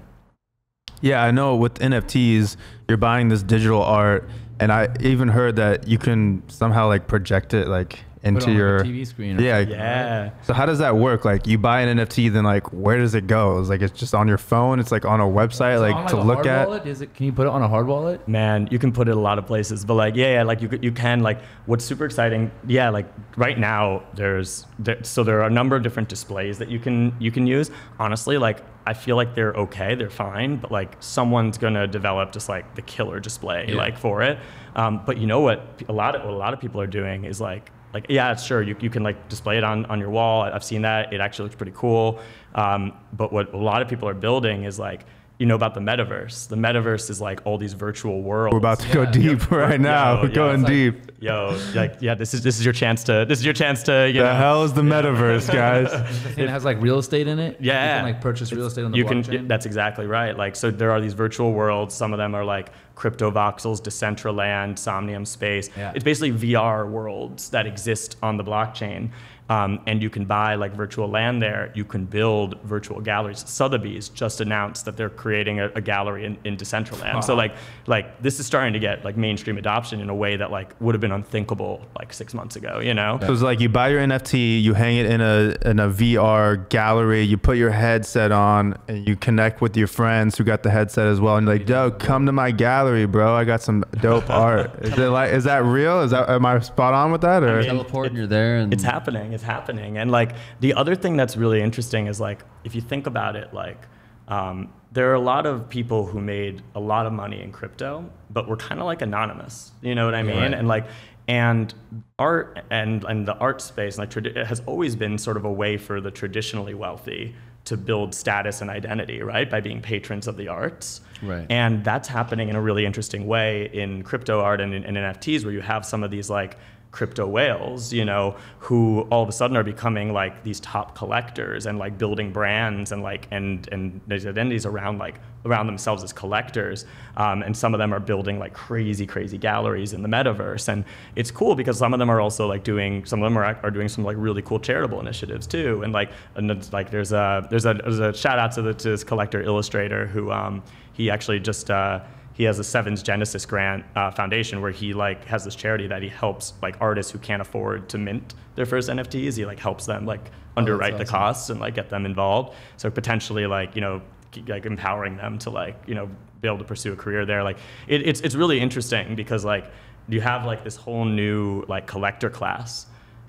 Yeah, I know with N F Ts, you're buying this digital art, and I even heard that you can somehow like project it like into Put it on your like a T V screen. Or yeah. Something. Yeah. So how does that work? Like you buy an N F T, then like where does it go? It's like it's just on your phone. It's like on a website, it's like, on, like to a look at. Wallet? Is it? Can you put it on a hard wallet? Man, you can put it a lot of places. But like yeah, yeah like you you can like what's super exciting. Yeah, like right now there's there, so there are a number of different displays that you can you can use. Honestly, like. I feel like they're okay, they're fine, but like someone's gonna develop just like the killer display yeah. like for it. Um, but you know what? A lot of what a lot of people are doing is like like yeah, sure, you you can like display it on on your wall. I've seen that. It actually looks pretty cool. Um, but what a lot of people are building is like. You know about the metaverse. The metaverse is like all these virtual worlds. We're about to yeah. go deep right now. Yo, We're yo, going like, deep. Yo, like yeah, this is this is your chance to this is your chance to. You the know, hell is the yeah. metaverse, guys? The thing that has like real estate in it. Yeah, you can like purchase real estate on the you blockchain. Can, that's exactly right. Like so, there are these virtual worlds. Some of them are like crypto voxels, Decentraland, Somnium Space. Yeah. It's basically V R worlds that exist on the blockchain. Um, and you can buy like virtual land there. You can build virtual galleries. Sotheby's just announced that they're creating a, a gallery in, in Decentraland. Wow. So like, like this is starting to get like mainstream adoption in a way that like would have been unthinkable like six months ago, you know? So it's like you buy your N F T, you hang it in a, in a V R gallery, you put your headset on and you connect with your friends who got the headset as well. And you're like, yo, come to my gallery, bro. I got some dope art. Is it like, is that real? Is that, am I spot on with that? Or? I mean, teleport and you're there. And it's happening. It's happening. And like the other thing that's really interesting is like if you think about it, like um, there are a lot of people who made a lot of money in crypto, but were kind of like anonymous. You know what I mean? Right. And like and art and and the art space like it has always been sort of a way for the traditionally wealthy to build status and identity, right? By being patrons of the arts. Right. And that's happening in a really interesting way in crypto art and in, in N F Ts, where you have some of these like crypto whales, you know, who all of a sudden are becoming like these top collectors and like building brands and like and and these identities around like around themselves as collectors. Um, and some of them are building like crazy, crazy galleries in the metaverse. And it's cool because some of them are also like doing some of them are, are doing some like really cool charitable initiatives too. And like and it's like there's a there's a there's a shout out to, the, to this collector illustrator who um, he actually just. Uh, He has a Seven's Genesis Grant uh, Foundation where he like has this charity that he helps like artists who can't afford to mint their first N F Ts. He like helps them like underwrite oh, that's awesome. The costs and like get them involved. So potentially like, you know, like empowering them to like, you know, be able to pursue a career there. Like it, it's, it's really interesting because like you have like this whole new like collector class.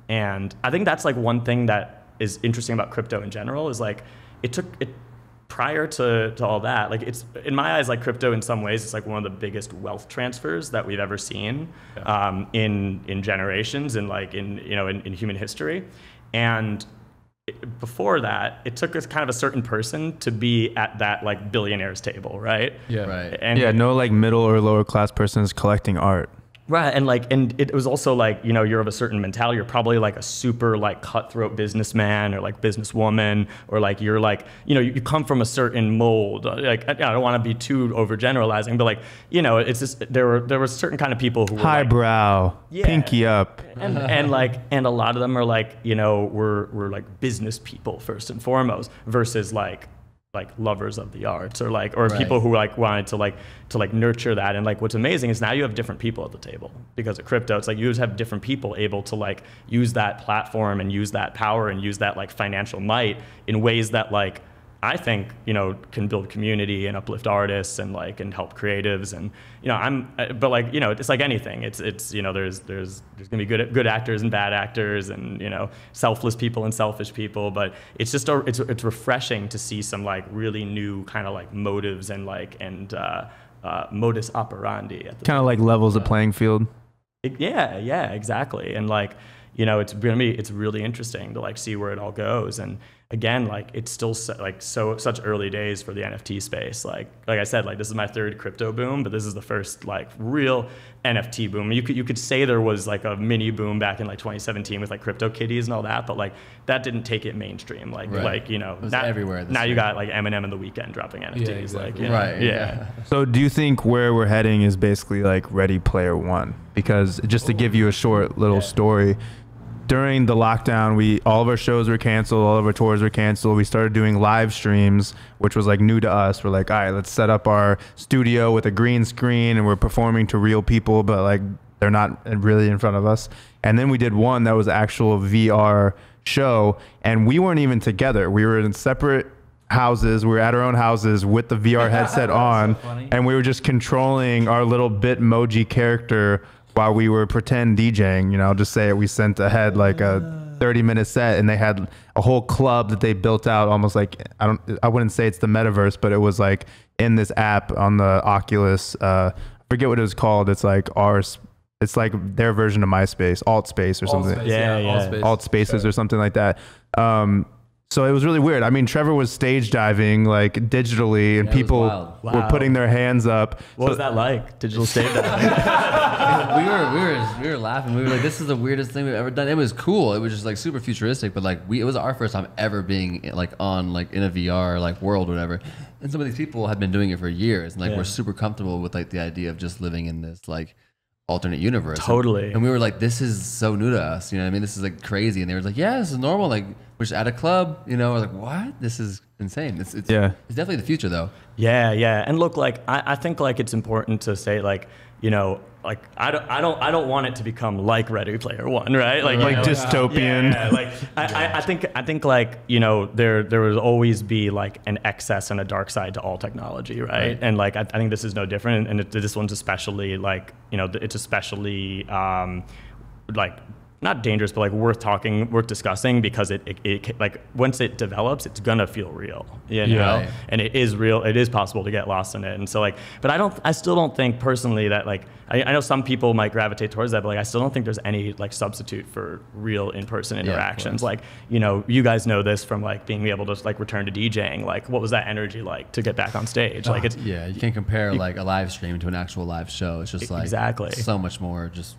And I think that's like one thing that is interesting about crypto in general is like it took it. Prior to, to all that, like it's in my eyes, like crypto in some ways, it's like one of the biggest wealth transfers that we've ever seen yeah. um, in in generations and like in you know in, in human history. And it, before that, it took us kind of a certain person to be at that like billionaire's table, right? Yeah, right. And yeah, no like middle or lower class person is collecting art. Right, and like, and it was also like, you know, you're of a certain mentality. You're probably like a super like cutthroat businessman or like businesswoman, or like you're like, you know, you, you come from a certain mold. Like, I, I don't want to be too overgeneralizing, but like, you know, it's just there were there were certain kind of people who were highbrow, like, yeah, pinky up, and and like, and a lot of them are like, you know, we're we're like business people first and foremost, versus like. like lovers of the arts or like or right. people who like wanted to like to like nurture that. And like what's amazing is now you have different people at the table because of crypto. It's like you just have different people able to like use that platform and use that power and use that like financial might in ways that like I think, you know, can build community and uplift artists and like and help creatives. And you know, I'm but like, you know, it's like anything. It's it's you know, there's there's there's gonna be good good actors and bad actors and, you know, selfless people and selfish people. But it's just a, it's it's refreshing to see some like really new kind of like motives and like and uh, uh, modus operandi. Kind of like levels of playing field. It, yeah, yeah, exactly. And like. you know, it's gonna be, it's really interesting to like see where it all goes. And again, like it's still so, like so such early days for the N F T space. Like like I said, like this is my third crypto boom, but this is the first like real N F T boom. You could you could say there was like a mini boom back in like twenty seventeen with like CryptoKitties and all that, but like that didn't take it mainstream. Like right. like you know, it was not, everywhere. Now you got like Eminem and The Weeknd dropping N F Ts. Yeah, exactly. Like you know, right. Yeah. yeah. So do you think where we're heading is basically like Ready Player One? Because just to Ooh. give you a short little yeah. story. During the lockdown, we all of our shows were canceled, all of our tours were canceled. We started doing live streams, which was like new to us. We're like, all right, let's set up our studio with a green screen and we're performing to real people, but like they're not really in front of us. And then we did one that was actual V R show, and we weren't even together. We were in separate houses. We were at our own houses with the V R headset on, so and we were just controlling our little Bitmoji character while we were pretend DJing, you know, just say it, we sent ahead like a thirty minute set, and they had a whole club that they built out almost like, I don't, I wouldn't say it's the metaverse, but it was like in this app on the Oculus, uh, I forget what it was called. It's like ours, it's like their version of MySpace, AltSpace or something. AltSpace, yeah, yeah, yeah. AltSpaces sure. or something like that. Um, So it was really weird. I mean, Trevor was stage diving like digitally, and yeah, people wow. were putting their hands up. What so, was that like, digital stage diving? we were, we were, we were laughing. We were like, "This is the weirdest thing we've ever done." It was cool. It was just like super futuristic, but like we, it was our first time ever being like on like in a V R like world or whatever. And some of these people had been doing it for years, and like yeah. we're super comfortable with like the idea of just living in this like alternate universe. Totally. And, and we were like, this is so new to us, you know what I mean? This is like crazy. And they were like, yeah, this is normal. Like we're just at a club, you know? I was like, what? This is insane. It's, it's, yeah. it's definitely the future though. Yeah, yeah. And look, like, I, I think like it's important to say like, you know, like I don't, I don't, I don't want it to become like Ready Player One, right? Like, like you know, dystopian. Yeah, like I, I, I think, I think like you know, there, there will always be like an excess and a dark side to all technology, right? right. And like I, I think this is no different, and it, this one's especially like you know, it's especially um, like. Not dangerous, but like worth talking, worth discussing, because it, it, it like once it develops, it's gonna feel real, you know? Yeah, yeah. And it is real, it is possible to get lost in it. And so like, but I don't, I still don't think personally that like, I, I know some people might gravitate towards that, but like, I still don't think there's any like substitute for real in-person interactions. Yeah, like, you know, you guys know this from like being able to like return to DJing, like what was that energy like to get back on stage? Like it's- Yeah, you can't compare you, like a live stream to an actual live show. It's just like exactly. so much more just,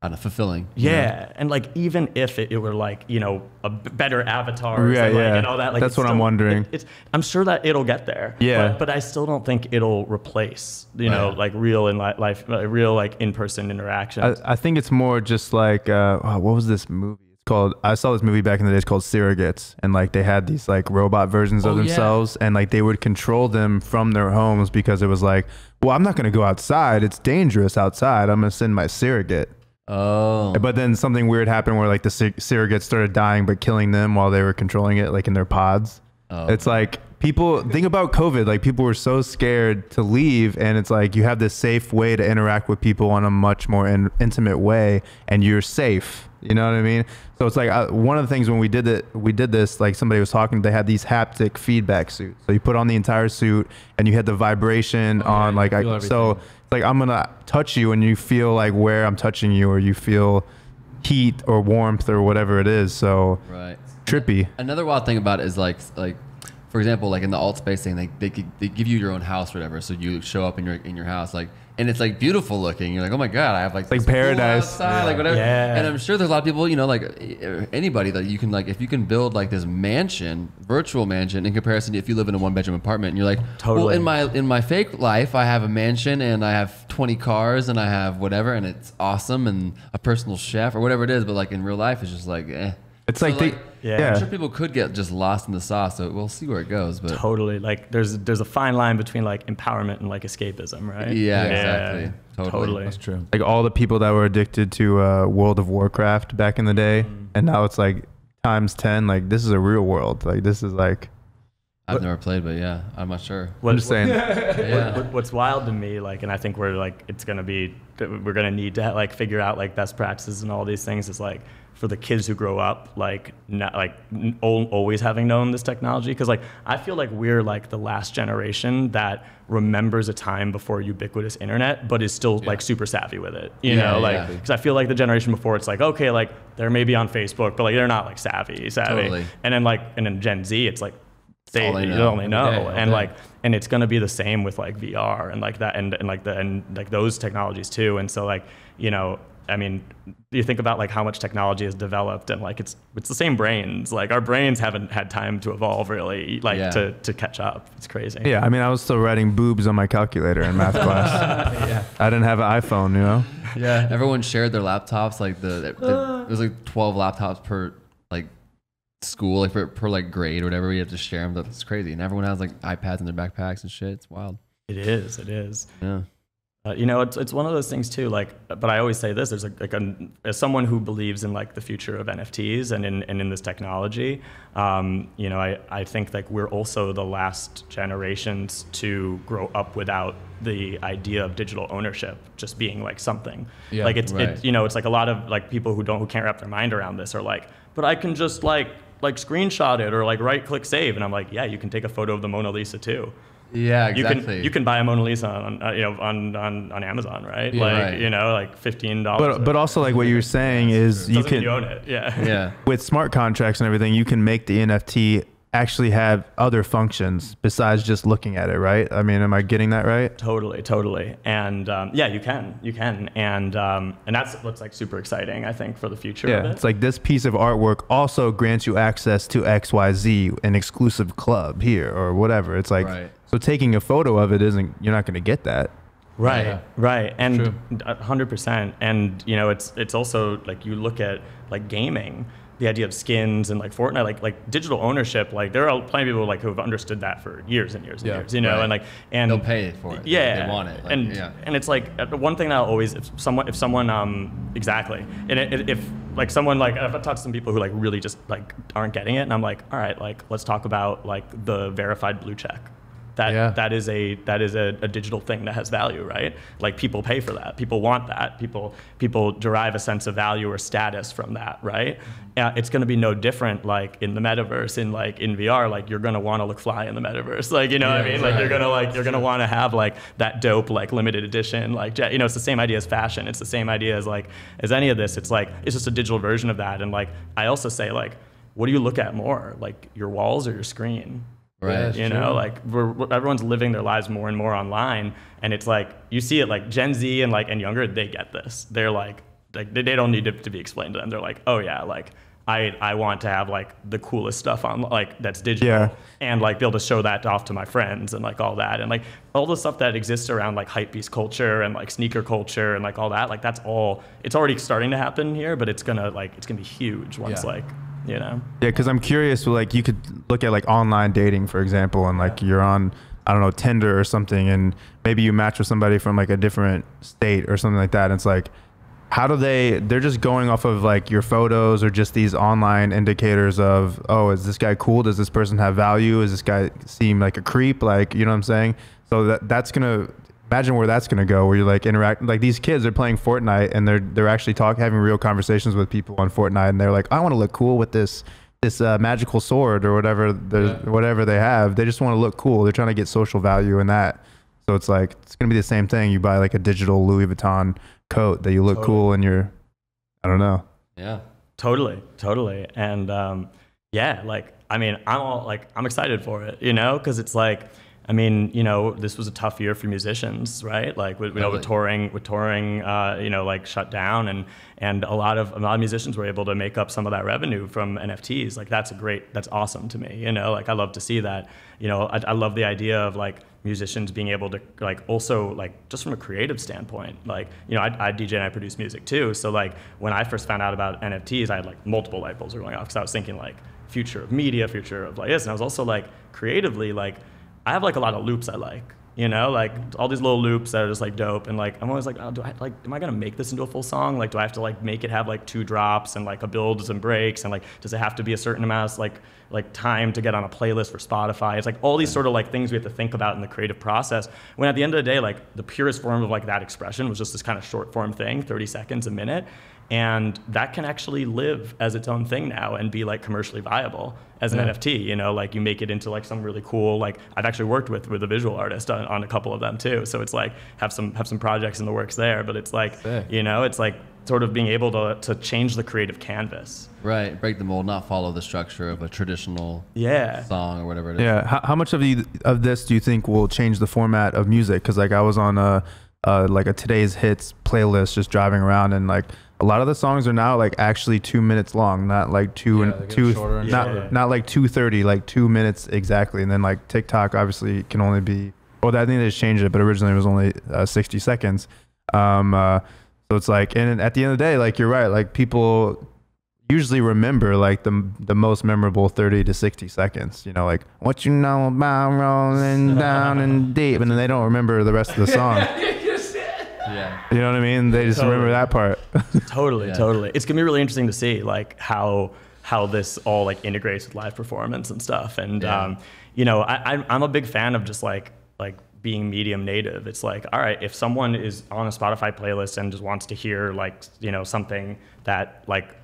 kind of fulfilling. Yeah, know? And like even if it, it were like you know a better avatar, yeah, and, like, yeah, and all that. Like, that's what still, I'm wondering. It, it's I'm sure that it'll get there. Yeah, but, but I still don't think it'll replace you right. know like real in li life, like, real like in person interactions. I, I think it's more just like uh, oh, what was this movie? It's called. I saw this movie back in the day. It's called Surrogates, and like they had these like robot versions oh, of themselves, yeah. and like they would control them from their homes because it was like, well, I'm not going to go outside. It's dangerous outside. I'm going to send my surrogate. Oh. But then something weird happened where like the sur surrogates started dying, but killing them while they were controlling it, like in their pods. Oh. It's like people think about COVID, like people were so scared to leave. And it's like, you have this safe way to interact with people on a much more in intimate way, and you're safe. You know what I mean? So it's like, uh, one of the things when we did it, we did this, like somebody was talking, they had these haptic feedback suits. So you put on the entire suit and you had the vibration oh, on yeah, like, I, so like I'm gonna touch you and you feel like where I'm touching you, or you feel heat or warmth or whatever it is. So right. trippy. Another wild thing about it is like, like for example, like in the alt space thing, like they, they, they give you your own house or whatever. So you show up in your, in your house, like, and it's like beautiful looking. You're like, oh my God, I have like, like paradise outside, yeah. like whatever. Yeah. And I'm sure there's a lot of people, you know, like anybody that you can like, if you can build like this mansion, virtual mansion in comparison to if you live in a one bedroom apartment and you're like, totally. Well, in my, in my fake life, I have a mansion and I have twenty cars and I have whatever, and it's awesome. And a personal chef or whatever it is. But like in real life, it's just like, eh. It's so like, like they, yeah. I'm sure people could get just lost in the sauce, so we'll see where it goes. But totally, like there's there's a fine line between like empowerment and like escapism, right? Yeah, yeah. exactly. Totally. totally, that's true. Like all the people that were addicted to uh, World of Warcraft back in the day, mm. and now it's like times ten. Like this is a real world. Like this is like. I've what, never played, but yeah, I'm not sure. What, I'm just saying. Yeah. What, what's wild to me, like, and I think we're like, it's gonna be, we're gonna need to like figure out like best practices and all these things. Is like for the kids who grow up, like not like always having known this technology, because like I feel like we're like the last generation that remembers a time before ubiquitous internet, but is still yeah. like super savvy with it. You yeah, know, like because yeah. I feel like the generation before, it's like okay, like they're maybe on Facebook, but like they're not like savvy, savvy. Totally. And then like and then Gen Z, it's like. They, they, you know. Only know, okay, and okay. like, and it's gonna be the same with like V R and like that, and, and like the and like those technologies too. And so like, you know, I mean, you think about like how much technology has developed, and like it's it's the same brains. Like our brains haven't had time to evolve really, like yeah. to to catch up. It's crazy. Yeah, I mean, I was still writing boobs on my calculator in math class. yeah. I didn't have an iPhone, you know. Yeah, everyone shared their laptops. Like the, the it was like twelve laptops per like. School, like for per like grade or whatever, we have to share them. That's crazy, and everyone has like iPads in their backpacks and shit. It's wild. It is. It is. Yeah. Uh, you know, it's it's one of those things too. Like, but I always say this: there's a, like a, as someone who believes in like the future of N F Ts and in and in this technology. Um, you know, I I think like we're also the last generations to grow up without the idea of digital ownership just being like something. Yeah, like it's right. it, you know, it's like a lot of like people who don't who can't wrap their mind around this are like, but I can just like. like screenshot it or like right click save, and I'm like, yeah, you can take a photo of the Mona Lisa too. Yeah, exactly. You can you can buy a Mona Lisa on uh, you know on, on on Amazon, right? Yeah, like right. you know, like fifteen dollars. But but also like what you're saying is you can you own it. Yeah. Yeah. With smart contracts and everything, you can make the N F T actually have other functions besides just looking at it, right? I mean, am I getting that right? Totally, totally. And um, yeah, you can, you can. And um, and that's looks like super exciting, I think, for the future. Yeah, of it. It's like this piece of artwork also grants you access to X Y Z, an exclusive club here or whatever. It's like, right. so taking a photo of it isn't, you're not gonna get that. Right, yeah. right. And one hundred percent. And you know, it's it's also like you look at like gaming, the idea of skins and like Fortnite, like like digital ownership, like there are plenty of people like who have understood that for years and years and yeah, years, you know, right. and like and they'll pay for it. Yeah, like they want it. Like, and yeah. and it's like one thing that I'll always if someone if someone um exactly and it, if like someone like I've talked to some people who like really just like aren't getting it, and I'm like, all right, like let's talk about like the verified blue check. That yeah. that is a that is a, a digital thing that has value, right? Like people pay for that. People want that. People people derive a sense of value or status from that, right? Uh, it's going to be no different, like in the metaverse, in like in V R, like you're going to want to look fly in the metaverse, like you know yeah, what I mean? Right. Like you're gonna like you're gonna want to have like that dope like limited edition, like you know it's the same idea as fashion. It's the same idea as like as any of this. It's like it's just a digital version of that. And like I also say like, what do you look at more, like your walls or your screen? Right, you know, true. Like we're, we're, everyone's living their lives more and more online, and it's like you see it like Gen Z and like and younger, they get this. They're like, like they, they don't need it to be explained to them. They're like, oh yeah, like I I want to have like the coolest stuff on like that's digital, yeah. and like be able to show that off to my friends and like all that, and like all the stuff that exists around like hypebeast culture and like sneaker culture and like all that. Like that's all. It's already starting to happen here, but it's gonna like it's gonna be huge once yeah. like. You know? Yeah, because I'm curious, like you could look at like online dating, for example, and like yeah. you're on, I don't know, Tinder or something, and maybe you match with somebody from like a different state or something like that. And it's like, how do they, they're just going off of like your photos or just these online indicators of, oh, is this guy cool? Does this person have value? Is this guy seem like a creep? Like, you know what I'm saying? So that that's going to, imagine where that's going to go, where you're like interact, like these kids are playing Fortnite and they're they're actually talking, having real conversations with people on Fortnite, and they're like, I want to look cool with this this uh, magical sword or whatever the yeah. whatever they have. They just want to look cool. They're trying to get social value in that. So it's like it's going to be the same thing. You buy like a digital Louis Vuitton coat that you look totally. cool in your, I don't know. Yeah, totally, totally, and um, yeah, like I mean, I'm all like I'm excited for it, you know, because it's like. I mean, you know, this was a tough year for musicians, right? Like, we, we know, with touring, with touring, uh, you know, like shut down, and and a lot of a lot of musicians were able to make up some of that revenue from N F Ts. Like, that's a great, that's awesome to me. You know, like I love to see that. You know, I, I love the idea of like musicians being able to like also like just from a creative standpoint. Like, you know, I, I D J and I produce music too. So like when I first found out about N F Ts, I had like multiple light bulbs were going off because I was thinking like future of media, future of like this, and I was also like creatively like. I have like a lot of loops I like, you know, like all these little loops that are just like dope. And like, I'm always like, oh, do I like, am I going to make this into a full song? Like, do I have to like make it have like two drops and like a builds and breaks? And like, does it have to be a certain amount of like like time to get on a playlist for Spotify. It's like all these sort of like things we have to think about in the creative process. When at the end of the day, like the purest form of like that expression was just this kind of short form thing, thirty seconds, a minute. And that can actually live as its own thing now and be like commercially viable as an yeah. N F T, you know, like you make it into like some really cool, like I've actually worked with with a visual artist on, on a couple of them too. So it's like have some have some projects in the works there, but it's like, Sick. you know, it's like sort of being able to, to change the creative canvas. Right, break the mold, not follow the structure of a traditional yeah. song or whatever it is. Yeah, how, how much of, you, of this do you think will change the format of music? Because like I was on a, a, like a Today's Hits playlist just driving around and like, a lot of the songs are now like actually two minutes long, not like two yeah, and two, and not yeah. not like two thirty, like two minutes exactly. And then like TikTok obviously can only be, well, I think they just changed it, but originally it was only uh, sixty seconds. Um, uh, so it's like, and at the end of the day, like you're right, like people usually remember like the the most memorable thirty to sixty seconds. You know, like what you know about rolling down and deep, and then they don't remember the rest of the song. Yeah. You know what I mean? They just totally. remember that part. totally, yeah. totally. It's gonna be really interesting to see like how how this all like integrates with live performance and stuff. And yeah. um, you know, I, I'm a big fan of just like like being medium native. It's like, all right, if someone is on a Spotify playlist and just wants to hear like you know something that like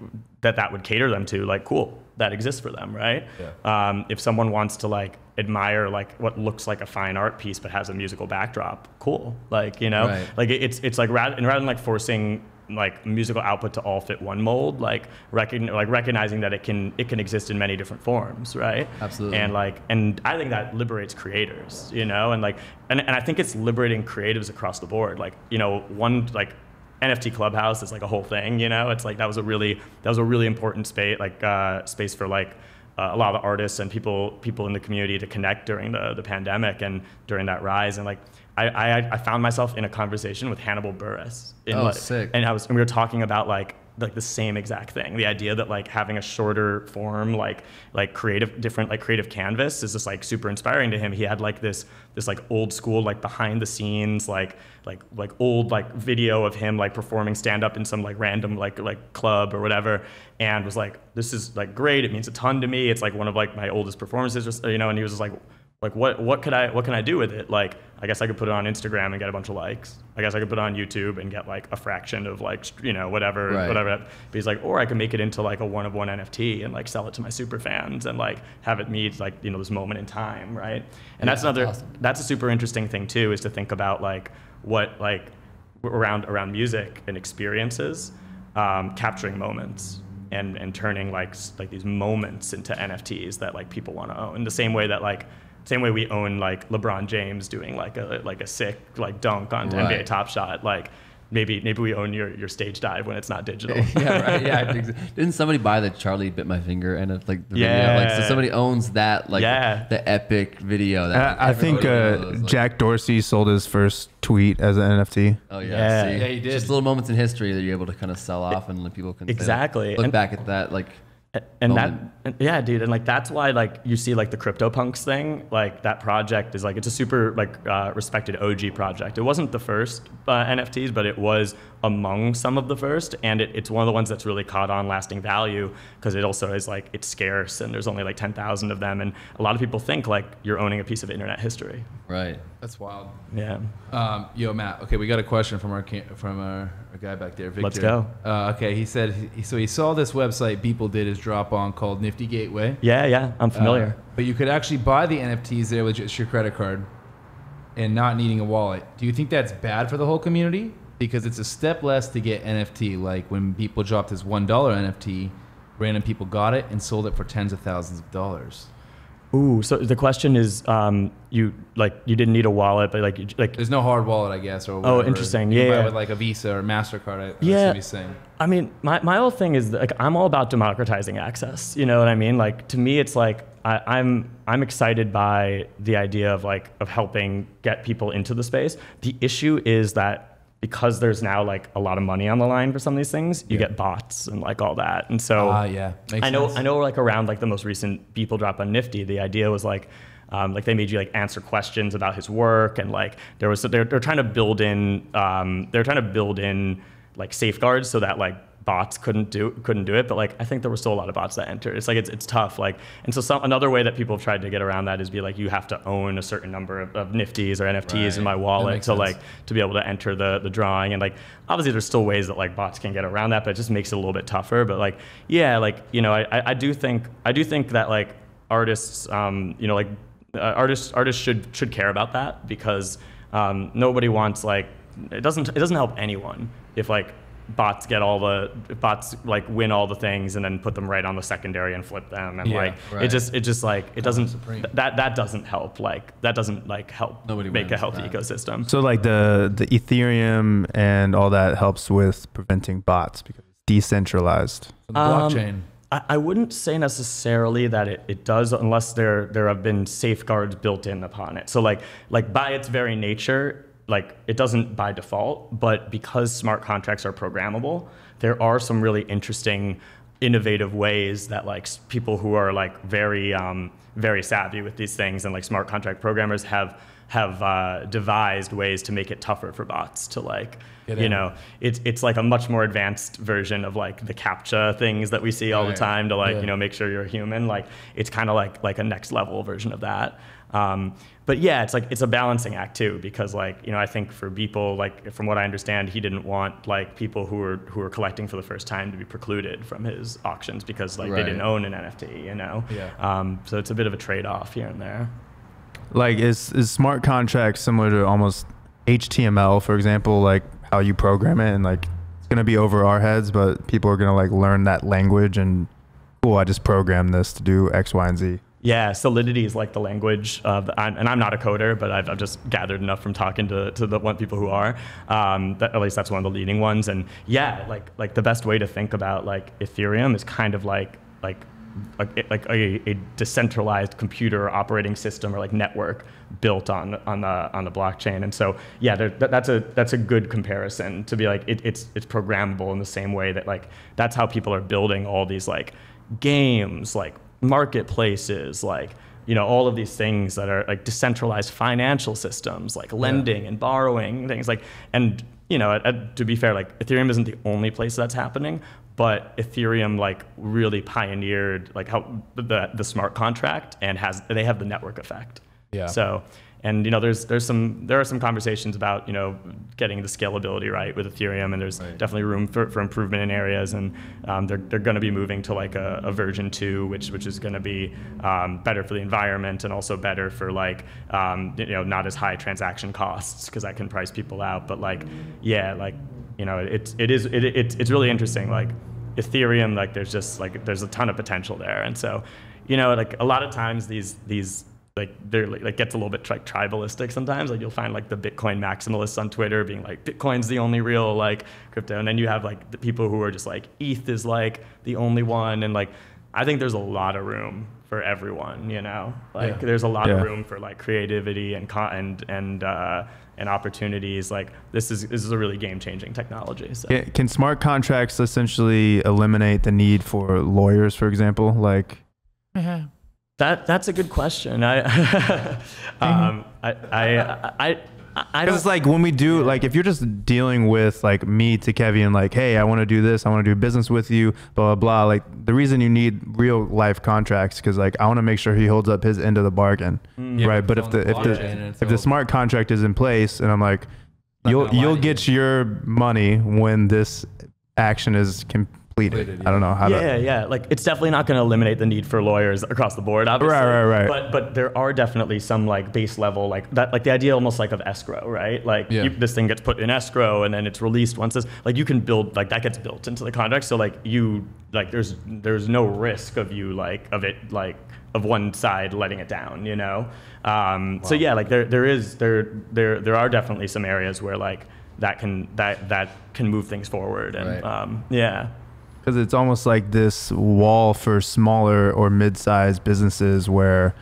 that that would cater them to, like cool, that exists for them, right? Yeah. Um, if someone wants to like admire like what looks like a fine art piece but has a musical backdrop, cool, like you know, right. like it's it's like rather and rather than like forcing like musical output to all fit one mold, like recogn like recognizing that it can it can exist in many different forms, right? Absolutely. And like and I think that liberates creators, you know, and like and, and I think it's liberating creatives across the board. Like you know, one like N F T Clubhouse is like a whole thing, you know. It's like that was a really that was a really important space like uh, space for like. Uh, a lot of the artists and people people in the community to connect during the, the pandemic and during that rise. And like I, I I found myself in a conversation with Hannibal Buress. In oh, like, sick. And I was and we were talking about like like the same exact thing. The idea that like having a shorter form, like like creative different like creative canvas is just like super inspiring to him. He had like this this like old school like behind the scenes like like like old like video of him like performing stand up in some like random like like club or whatever. And was like, this is like great. It means a ton to me. It's like one of like my oldest performances, you know. And he was just like, like what what could I what can I do with it? Like I guess I could put it on Instagram and get a bunch of likes. I guess I could put it on YouTube and get like a fraction of like you know whatever right. whatever. But he's like, or I can make it into like a one of one N F T and like sell it to my super fans and like have it meet like you know this moment in time, right? And yeah, that's another awesome. That's a super interesting thing too, is to think about like what like around around music and experiences, um, capturing moments. And, and turning like like these moments into N F Ts that like people want to own, the same way that like same way we own like LeBron James doing like a like a sick like dunk on right. N B A Top Shot. Like maybe maybe we own your your stage dive when it's not digital. Yeah, right. Yeah, I think so. Didn't somebody buy the Charlie Bit My Finger and it, like the yeah. video? Like so somebody owns that like yeah. the epic video. That, like, I, I think uh, those, like, Jack Dorsey sold his first tweet as an N F T. Oh yeah, yeah, see, yeah he did. Just little moments in history that you're able to kind of sell off, and people can exactly say, like, look and, back at that like. And moment. that, yeah, dude, and like that's why like you see like the CryptoPunks thing, like that project is like it's a super like uh, respected O G project. It wasn't the first uh, N F Ts, but it was among some of the first, and it, it's one of the ones that's really caught on lasting value because it also is like it's scarce and there's only like ten thousand of them, and a lot of people think like you're owning a piece of internet history. Right. That's wild. Yeah. Um, yo, Matt. Okay, we got a question from our from our, our guy back there, Victor. Let's go. Uh, okay, he said he, so. He saw this website Beeple did his drop on called Nifty Gateway. Yeah, yeah, I'm familiar. Uh, but you could actually buy the N F Ts there with just your credit card, and not needing a wallet. Do you think that's bad for the whole community? Because it's a step less to get N F T. Like when Beeple dropped his one dollar N F T, random people got it and sold it for tens of thousands of dollars. Ooh, so the question is, um, you like you didn't need a wallet, but like you, like there's no hard wallet, I guess. Or whatever. Oh, interesting. You yeah, buy yeah, with like a Visa or Mastercard. I, yeah, that's saying. I mean, my my whole thing is like I'm all about democratizing access. You know what I mean? Like to me, it's like I, I'm I'm excited by the idea of like of helping get people into the space. The issue is that. Because there's now like a lot of money on the line for some of these things, you yeah. get bots and like all that. And so uh, yeah. Makes I know sense. I know like around like the most recent Beeple drop on Nifty, the idea was like um, like they made you like answer questions about his work, and like there was they're they're trying to build in um, they're trying to build in like safeguards so that like bots couldn't do couldn't do it, but like I think there were still a lot of bots that entered. It's like it's it's tough. Like, and so some, another way that people have tried to get around that is be like, you have to own a certain number of, of Nifties or N F Ts right. in my wallet, so sense. like to be able to enter the the drawing. And like obviously there's still ways that like bots can get around that, but it just makes it a little bit tougher. But like yeah, like you know I I do think I do think that like artists um you know like uh, artists artists should should care about that, because um nobody wants like it doesn't it doesn't help anyone if like bots get all the bots like win all the things and then put them right on the secondary and flip them and yeah, like right. it just it just like it doesn't th that that doesn't help like that doesn't like help Nobody make a healthy that. ecosystem. So like the the Ethereum and all that helps with preventing bots because it's decentralized. The blockchain. Um, I wouldn't say necessarily that it, it does, unless there there have been safeguards built in upon it. So like like by its very nature, like it doesn't by default, but because smart contracts are programmable, there are some really interesting, innovative ways that like people who are like very um, very savvy with these things and like smart contract programmers have have uh, devised ways to make it tougher for bots to like, Get you in. know, it's it's like a much more advanced version of like the CAPTCHA things that we see all right. the time to like, yeah. you know, make sure you're a human. Like it's kind of like like a next level version of that. Um, but yeah, it's like, it's a balancing act too, because like, you know, I think for Beeple, like from what I understand, he didn't want like people who were, who were collecting for the first time to be precluded from his auctions because like right. they didn't own an N F T, you know? Yeah. Um, so it's a bit of a trade-off here and there. Like is, is smart contracts similar to almost H T M L, for example, like how you program it, and like it's going to be over our heads, but people are going to like learn that language and cool, I just programmed this to do X, Y, and Z. Yeah, Solidity is like the language of, and I'm not a coder, but I've, I've just gathered enough from talking to, to the one people who are, um, that, at least that's one of the leading ones. And yeah, like, like the best way to think about like Ethereum is kind of like, like, A, like a, a decentralized computer operating system or like network built on on the on the blockchain, and so yeah, there, that, that's a that's a good comparison to be like it, it's it's programmable in the same way that like that's how people are building all these like games, like marketplaces, like you know all of these things that are like decentralized financial systems, like lending yeah. and borrowing things like and you know at, at, to be fair, like Ethereum isn't the only place that's happening. But Ethereum like really pioneered like how the the smart contract and has they have the network effect. Yeah. So and you know there's there's some there are some conversations about you know getting the scalability right with Ethereum, and there's right. definitely room for, for improvement in areas, and um, they're they're going to be moving to like a, a version two, which which is going to be um, better for the environment and also better for like um, you know not as high transaction costs because that can price people out. But like yeah like. You know, it's it is it, it it's really interesting. Like Ethereum, like there's just like there's a ton of potential there, and so, you know, like a lot of times these these like they're like gets a little bit like tribalistic sometimes. Like you'll find like the Bitcoin maximalists on Twitter being like Bitcoin's the only real like crypto, and then you have like the people who are just like E T H is like the only one, and like I think there's a lot of room for everyone. You know, like yeah. there's a lot yeah. of room for like creativity and and and. Uh, and opportunities. Like this is this is a really game-changing technology. So. Can smart contracts essentially eliminate the need for lawyers, for example? Like yeah. that that's a good question. I um I I I, I don't, it's like when we do like if you're just dealing with like me to Kevin, like hey, I want to do this, I want to do business with you, blah blah blah. Like the reason you need real life contracts because like I want to make sure he holds up his end of the bargain, yeah, right? But if the, the if the if the smart contract is in place, and I'm like, you'll you'll get you. your money when this action is completed. Completed, yeah. I don't know how. Yeah, to yeah, like it's definitely not going to eliminate the need for lawyers across the board, obviously. Right, right, right. But but there are definitely some like base level like that, like the idea almost like of escrow, right? Like yeah. you, this thing gets put in escrow and then it's released once this. Like you can build like that gets built into the contract, so like you like there's there's no risk of you like of it like of one side letting it down, you know. Um, wow. So yeah, like there there is there there there are definitely some areas where like that can that that can move things forward and right. um, yeah. Because it's almost like this wall for smaller or mid-sized businesses where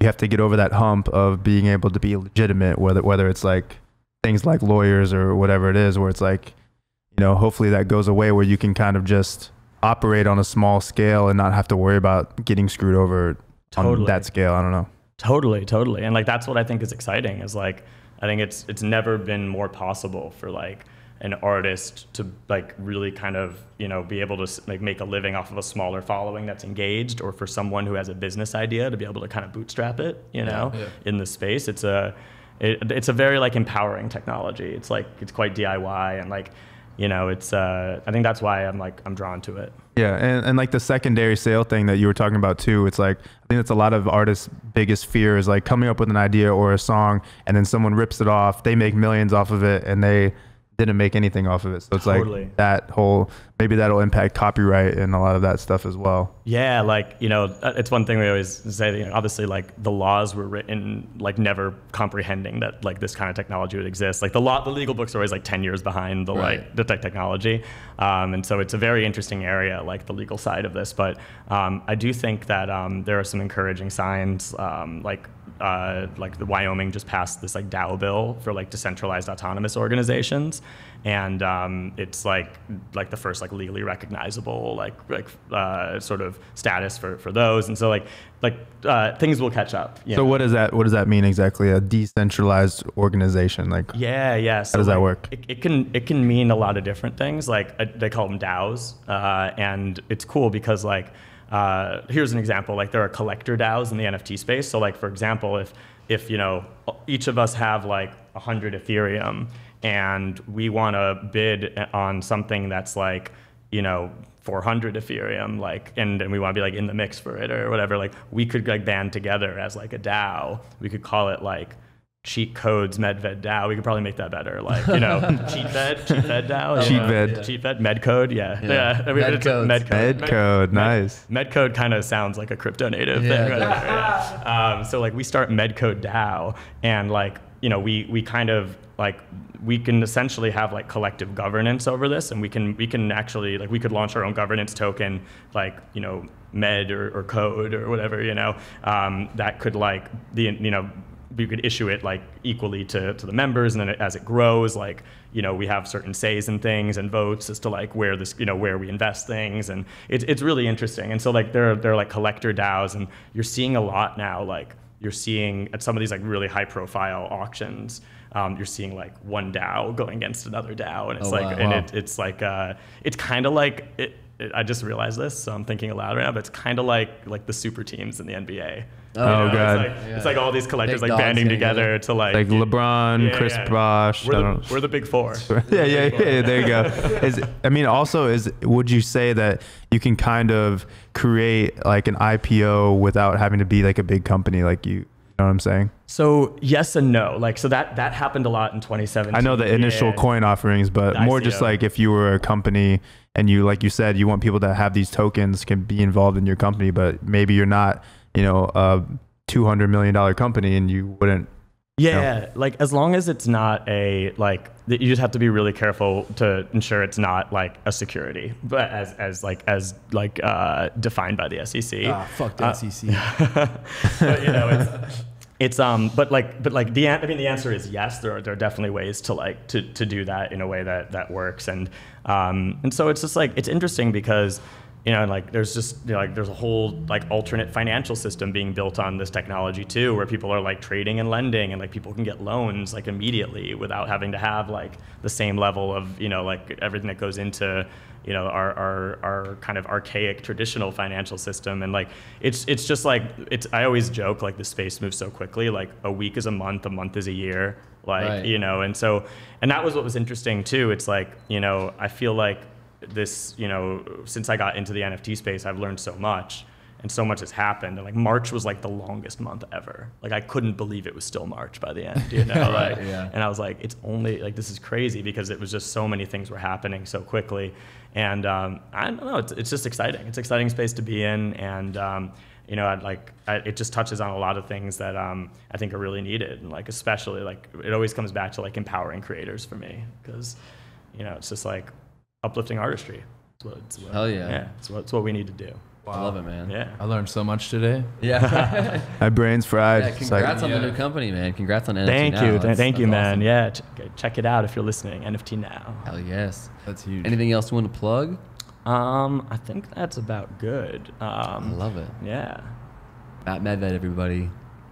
you have to get over that hump of being able to be legitimate, whether whether it's like things like lawyers or whatever it is, where it's like, you know, hopefully that goes away where you can kind of just operate on a small scale and not have to worry about getting screwed over totally. on that scale. I don't know. Totally, totally. And like that's what I think is exciting is like I think it's it's never been more possible for like an artist to like really kind of, you know, be able to like make a living off of a smaller following that's engaged, or for someone who has a business idea to be able to kind of bootstrap it, you know, yeah, yeah. in the space. It's a, it, it's a very like empowering technology. It's like, it's quite D I Y and like, you know, it's, uh, I think that's why I'm like, I'm drawn to it. Yeah. And, and like the secondary sale thing that you were talking about too, it's like, I think that's a lot of artists' biggest fear is like coming up with an idea or a song and then someone rips it off, they make millions off of it and they didn't make anything off of it. So it's totally. Like that whole, maybe that'll impact copyright and a lot of that stuff as well. Yeah. Like, you know, it's one thing we always say, you know, obviously like the laws were written, like never comprehending that like this kind of technology would exist. Like the law, the legal books are always like ten years behind the right. like the tech technology. Um, and so it's a very interesting area, like the legal side of this. But um, I do think that um, there are some encouraging signs, um, like Uh, like the Wyoming just passed this like D A O bill for like decentralized autonomous organizations, and um, it's like like the first like legally recognizable like like uh, sort of status for for those, and so like like uh, things will catch up. So know? what is that? What does that mean exactly? A decentralized organization? Like yeah, yeah. So how does like, that work? It, it can it can mean a lot of different things. Like uh, they call them D A Os, uh, and it's cool because like. Uh, here's an example, like there are collector D A Os in the N F T space. So like, for example, if, if you know, each of us have like one hundred Ethereum and we want to bid on something that's like, you know, four hundred Ethereum, like, and, and we want to be like in the mix for it or whatever, like we could like band together as like a D A O. We could call it like Cheat Codes Medved D A O. We could probably make that better, like, you know, cheat fed, cheat fed DAO, cheat fed, cheat fed, med code, yeah, yeah, yeah. Med, code. Med code, med code, nice. Med code kind of sounds like a crypto native yeah, thing, right yeah. There, yeah. Um, so like we start Med Code D A O, and like you know we we kind of like we can essentially have like collective governance over this, and we can we can actually like we could launch our own governance token, like you know med or, or code or whatever, you know, um, that could like the you know. We could issue it like equally to, to the members, and then it, as it grows, like you know, we have certain says and things and votes as to like where this, you know, where we invest things, and it's it's really interesting. And so like there are there are like collector D A Os, and you're seeing a lot now. Like you're seeing at some of these like really high profile auctions, um, you're seeing like one D A O going against another D A O, and it's oh, like wow, and wow. It, it's like uh, it's kind of like it, it, I just realized this, so I'm thinking aloud right now, but it's kind of like like the super teams in the N B A. Oh, you know, God. It's like, yeah. It's like all these collectors big like banding together yeah. to like... Like LeBron, yeah, Chris yeah. Bosh. We're the, we're the big four. yeah, yeah, yeah, there you go. Is, I mean, also, is would you say that you can kind of create like an I P O without having to be like a big company like you... You know what I'm saying? So yes and no. Like so that that happened a lot in twenty seventeen. I know the initial yeah. coin offerings, but the more I C O. Just like if you were a company and you like you said you want people to have these tokens can be involved in your company, but maybe you're not, you know, a two hundred million dollar company and you wouldn't. Yeah, you know. Like as long as it's not a like you just have to be really careful to ensure it's not like a security, but as as like as like uh, defined by the S E C. Ah, fuck the uh, S E C. But you know it's. It's um, but like, but like the, I mean, the answer is yes. There are there are definitely ways to like to to do that in a way that that works, and um, and so it's just like it's interesting because, you know, like there's just you know, like there's a whole like alternate financial system being built on this technology too, where people are like trading and lending, and like people can get loans like immediately without having to have like the same level of you know like everything that goes into. You know, our, our our kind of archaic traditional financial system, and like it's it's just like it's. I always joke like the space moves so quickly. Like a week is a month, a month is a year. Like right. you know, and so and that was what was interesting too. It's like you know, I feel like this. You know, since I got into the N F T space, I've learned so much, and so much has happened. And like March was like the longest month ever. Like I couldn't believe it was still March by the end. You know, like yeah. and I was like, it's only like this is crazy because it was just so many things were happening so quickly. And um, I don't know, it's, it's just exciting. It's an exciting space to be in. And, um, you know, I'd like, I, it just touches on a lot of things that um, I think are really needed. And like, especially like, it always comes back to like empowering creators for me. Because, you know, it's just like uplifting artistry. It's what, it's what, Hell yeah. yeah it's, what, it's what we need to do. Wow. I love it, man. Yeah. I learned so much today. Yeah. My brain's fried. Yeah, congrats on yeah. the new company, man. Congrats on N F T Thank Now. You. That's, Thank that's you, man. Awesome. Yeah. Ch check it out if you're listening. N F T Now. Hell yes. That's huge. Anything else you want to plug? Um, I think that's about good. Um, I love it. Yeah. Matt Medved, everybody.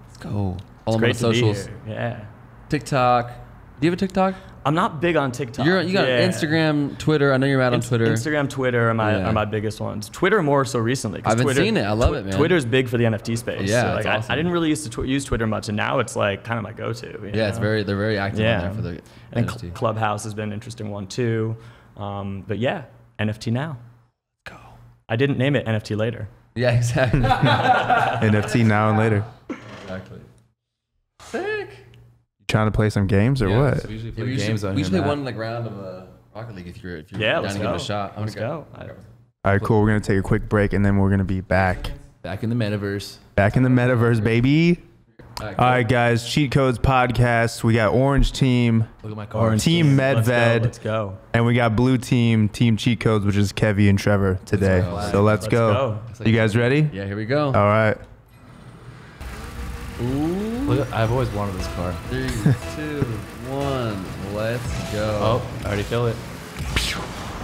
Let's go. All it's my socials. Yeah. TikTok, Do you have a TikTok? I'm not big on TikTok. You're, you got yeah. Instagram, Twitter. I know you're out on Twitter. Instagram, Twitter are my yeah. are my biggest ones. Twitter more so recently. I've been Twitter, seeing it. I love it, man. Twitter's big for the N F T space. Yeah, so like awesome. I, I didn't really used to tw use Twitter much, and now it's like kind of my go-to. Yeah, know? it's very they're very active yeah. on there for the and N F T. Cl Clubhouse has been an interesting one too, um, but yeah, N F T Now. Go. I didn't name it N F T Later. Yeah, exactly. N F T Now and Later. Exactly. Sick. Trying to play some games or yeah, what? So we usually play, yeah, we games should, on we usually play one like round of uh, Rocket League if you're, if you're yeah, down to give it a shot. I'm let's go. go. All right, cool. We're going to take a quick break and then we're going to be back. Back in the metaverse. Back in the metaverse, baby. All right, All right guys. Cheat Codes Podcast. We got Orange Team. Look at my car. Orange Team Medved. Let's go, let's go. And we got Blue Team, Team Cheat Codes, which is Kevy and Trevor today. Let's right. So let's, let's go. go. You guys ready? Yeah, here we go. All right. Ooh. Look, I've always wanted this car. Three, two, one, let's go. Oh, I already feel it.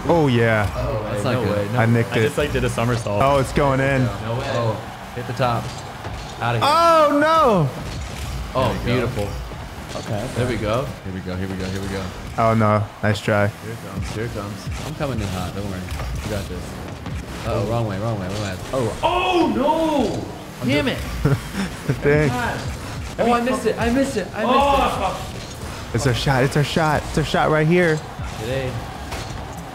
Oh, yeah. Oh, that's hey, not no good. Way, no I nicked I it. I just like did a somersault. Oh, it's going in. No way. Oh, hit the top. Out of here. Oh, no. Oh, beautiful. Okay, okay. There we go. Here we go. Here we go. Here we go. Oh, no. Nice try. Here it comes. Here it comes. I'm coming in hot. Don't worry. You got this. Uh oh, wrong way. Wrong way. Wrong way. Oh, oh no. Damn it! Thanks. Oh, I missed it! I missed it! I missed oh. it! It's our shot! It's our shot! It's our shot right here! Today.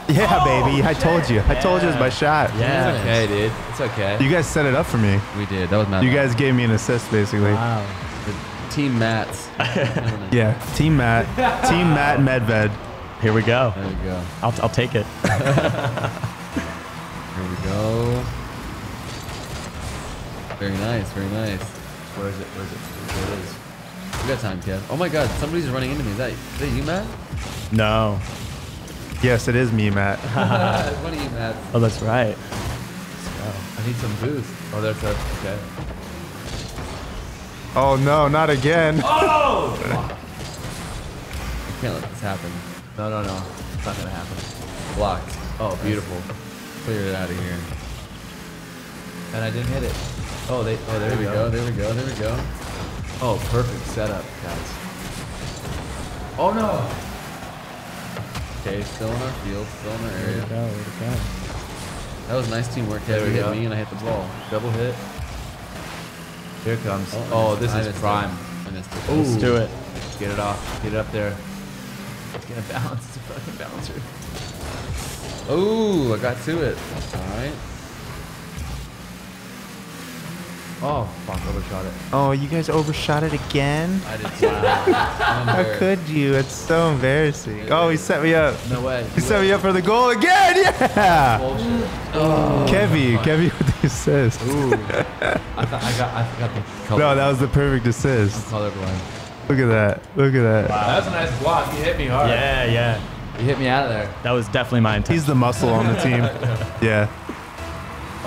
Yeah, oh, baby! Shit. I told you! I yeah. told you it was my shot! Yeah, it's okay, dude. It's okay. You guys set it up for me. We did. That was Matt. You guys gave me an assist, basically. Wow. The team Matt's. yeah, Team Matt. Team Matt Medved. Here we go. There we go. I'll I'll take it. Here we go. Very nice, very nice. Where is it? Where is it? Where is it? We got time, Kev. Oh my God, somebody's running into me. Is that, is that you, Matt? No. Yes, it is me, Matt. It's one of you, Matt. Oh, that's right. Let's go. I need some boost. Oh, there's a. Okay. Oh no, not again. Oh! I can't let this happen. No, no, no. It's not gonna happen. Blocked. Oh, beautiful. Nice. Clear it out of here. And I didn't hit it. Oh, they, oh there, there we go. go, there we go, there we go. Oh, perfect setup, guys. Oh no! Okay, still in our field, still in our area. Way to go, way to go. That was nice teamwork. There we hit go. me and I hit the ball. Double hit. Here it comes. Oh, oh this is prime. It. It. Ooh. Let's do it. Get it off, get it up there. It's gonna bounce, it's a fucking bouncer. Ooh, I got to it. Alright. Oh, fuck, overshot it. Oh, you guys overshot it again? I did too. How could you? It's so embarrassing. It oh, is. He set me up. No way. He, he set me up for the goal again, yeah! Bullshit. Oh, Kevy, Kevy with the assist. Ooh. I thought I got, I forgot the color. No, that was the perfect assist. I'm colorblind. Look at that, look at that. Wow. That was a nice block. You hit me hard. Yeah, yeah. You hit me out of there. That was definitely my intention. He's the muscle on the team. yeah.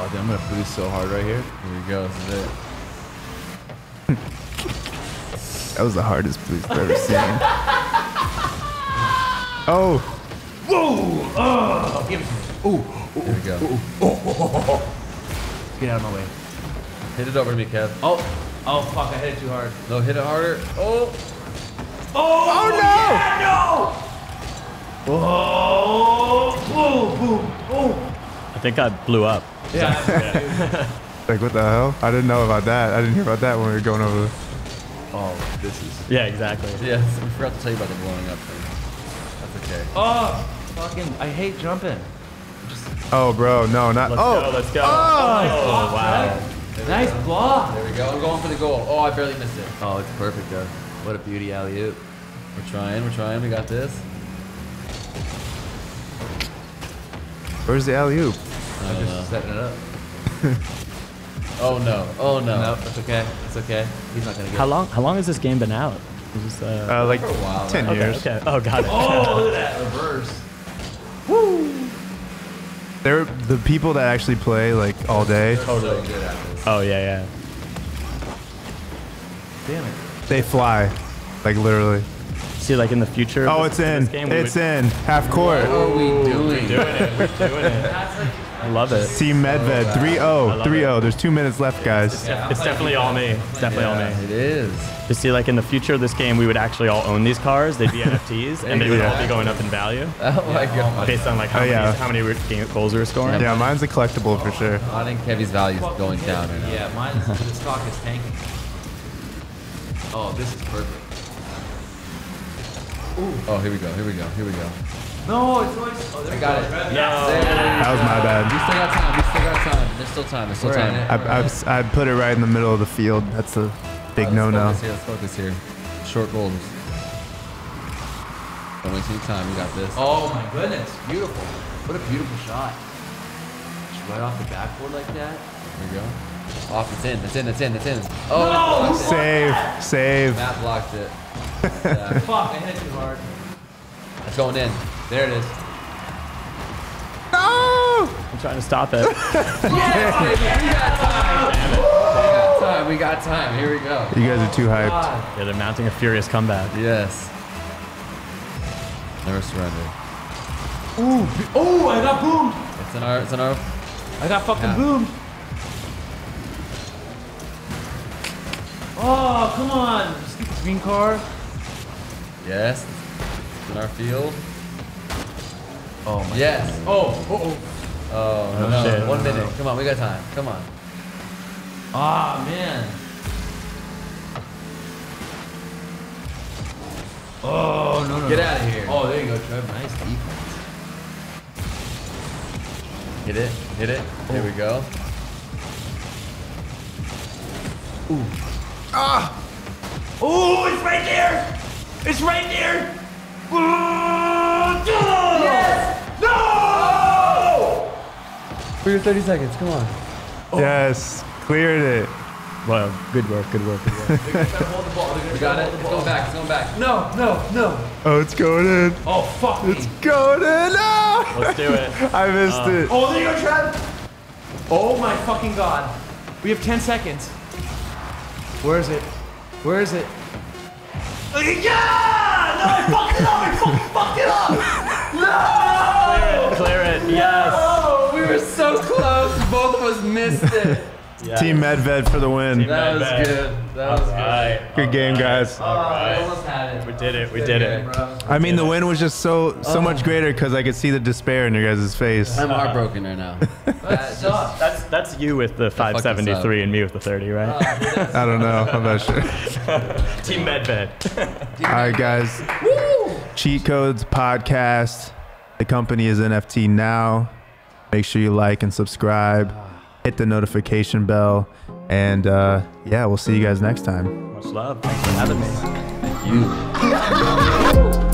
Oh, dude, I'm going to boost so hard right here. Here we go. This is it. That was the hardest boost I've ever seen. oh. Whoa. Oh. Give it to me. Ooh. There we go. Ooh. Oh, oh, oh, oh. Get out of my way. Hit it over to me, Kev. Oh. Oh, fuck. I hit it too hard. No, hit it harder. Oh. Oh, oh no. Yeah, no. Oh. Oh. Oh. Oh. I think I blew up. Yeah. like what the hell? I didn't know about that. I didn't hear about that when we were going over. Oh, this is. Yeah, exactly. Yeah, we forgot to tell you about the blowing up thing. That's okay. Oh, fucking! I hate jumping. Just... Oh, bro, no, not. Let's oh, go, let's go. Oh, oh wow. Nice go. block. There we go. I'm going for the goal. Oh, I barely missed it. Oh, it's perfect, though. What a beauty alley oop. We're trying. We're trying. We got this. Where's the alley oop? I'm just know. setting it up. oh no! Oh no! No, it's okay. It's okay. He's not gonna get. How long? How long has this game been out? Just, uh, uh, like for a while, ten right? years. Okay, okay. Oh, got it. oh, look at that reverse. Woo! They're the people that actually play like all day. They're totally so good at this. Oh yeah, yeah. Damn it! They fly, like literally. See, like in the future. Oh, this, it's in. This game, it's in. Half court. What are we doing? We're doing it. We're doing it. That's like I love it. See Medved, three oh, three oh. There's two minutes left, guys. It's, def it's definitely all me. It's definitely yeah, all me. It is. To see, like, in the future of this game, we would actually all own these cars. They'd be N F Ts, and they would yeah. all be going up in value. Oh, my God. Based on, like, how, oh, many, yeah. how many game goals we were scoring. Yeah, mine's a collectible for sure. I think Kevy's value is going down. Right now. Yeah, mine's, the stock is tanking. Oh, this is perfect. Ooh. Oh, here we go, here we go, here we go. No, it's always... Oh, I got it. Yes. That was my bad. You still got time. You still got time. There's still time. There's still time. I, I, I put it right in the middle of the field. That's a big no-no. Right, let's, no. let's focus here. Short goals. Don't waste any time. You got this. Oh, my goodness. Beautiful. What a beautiful shot. Just right off the backboard like that. There we go. Off. It's in. It's in. It's in. It's in. Oh, no, save. It. Save. Matt blocked it. Yeah. Fuck. I hit it too hard. It's going in. There it is. No! I'm trying to stop it. Yes, baby, we got time. Damn it. We got time. We got time. Here we go. You guys are too hyped. God. Yeah, they're mounting a furious comeback. Yes. Never surrender. Ooh. Oh, I got boomed. It's an R. It's an R. I got fucking yeah. boomed. Oh, come on. Just get the green car. Yes. It's in our field. Oh my yes. God. Oh, oh, oh. Oh, no, no. Shit. One minute. Come on, we got time. Come on. Ah, oh, man. Oh, no, no. Get no. out of here. Oh, there you go, Trev. Nice defense. Hit it. Hit it. Oh. Here we go. Ooh. Ah! Ooh, it's right there! It's right there! Ooh, yes! No! For your thirty seconds, come on. Oh. Yes, cleared it. Wow, good work, good work. Good work. They're gonna hold the ball. They're gonna we got it. It's going back. It's going back. No, no, no. Oh, it's going in. Oh, fuck me. It's going in. No! Let's do it. I missed um. it. Oh, there you go, Trev. Oh my fucking god. We have ten seconds. Where is it? Where is it? Yeah! No, I fucked it up! I fucking fucked it up! No! Clear it, clear it, yes! No! We were so close, both of us missed it. Yes. Team Medved for the win. Team that Medved. was good. That All was right. good. Good All game, right. guys. All right. We almost had it. We did it. We did it. I mean, the win was just so so oh. much greater because I could see the despair in your guys' face. I'm heartbroken right now. That's tough. That's that's you with the five seventy-three and me with the thirty, right? Uh, I don't know. I'm not sure. Team Medved. All right, guys. Woo! Cheat Codes podcast. The company is N F T Now. Make sure you like and subscribe. Hit the notification bell, and uh, yeah, we'll see you guys next time. Much love. Thanks for having me. Thank you.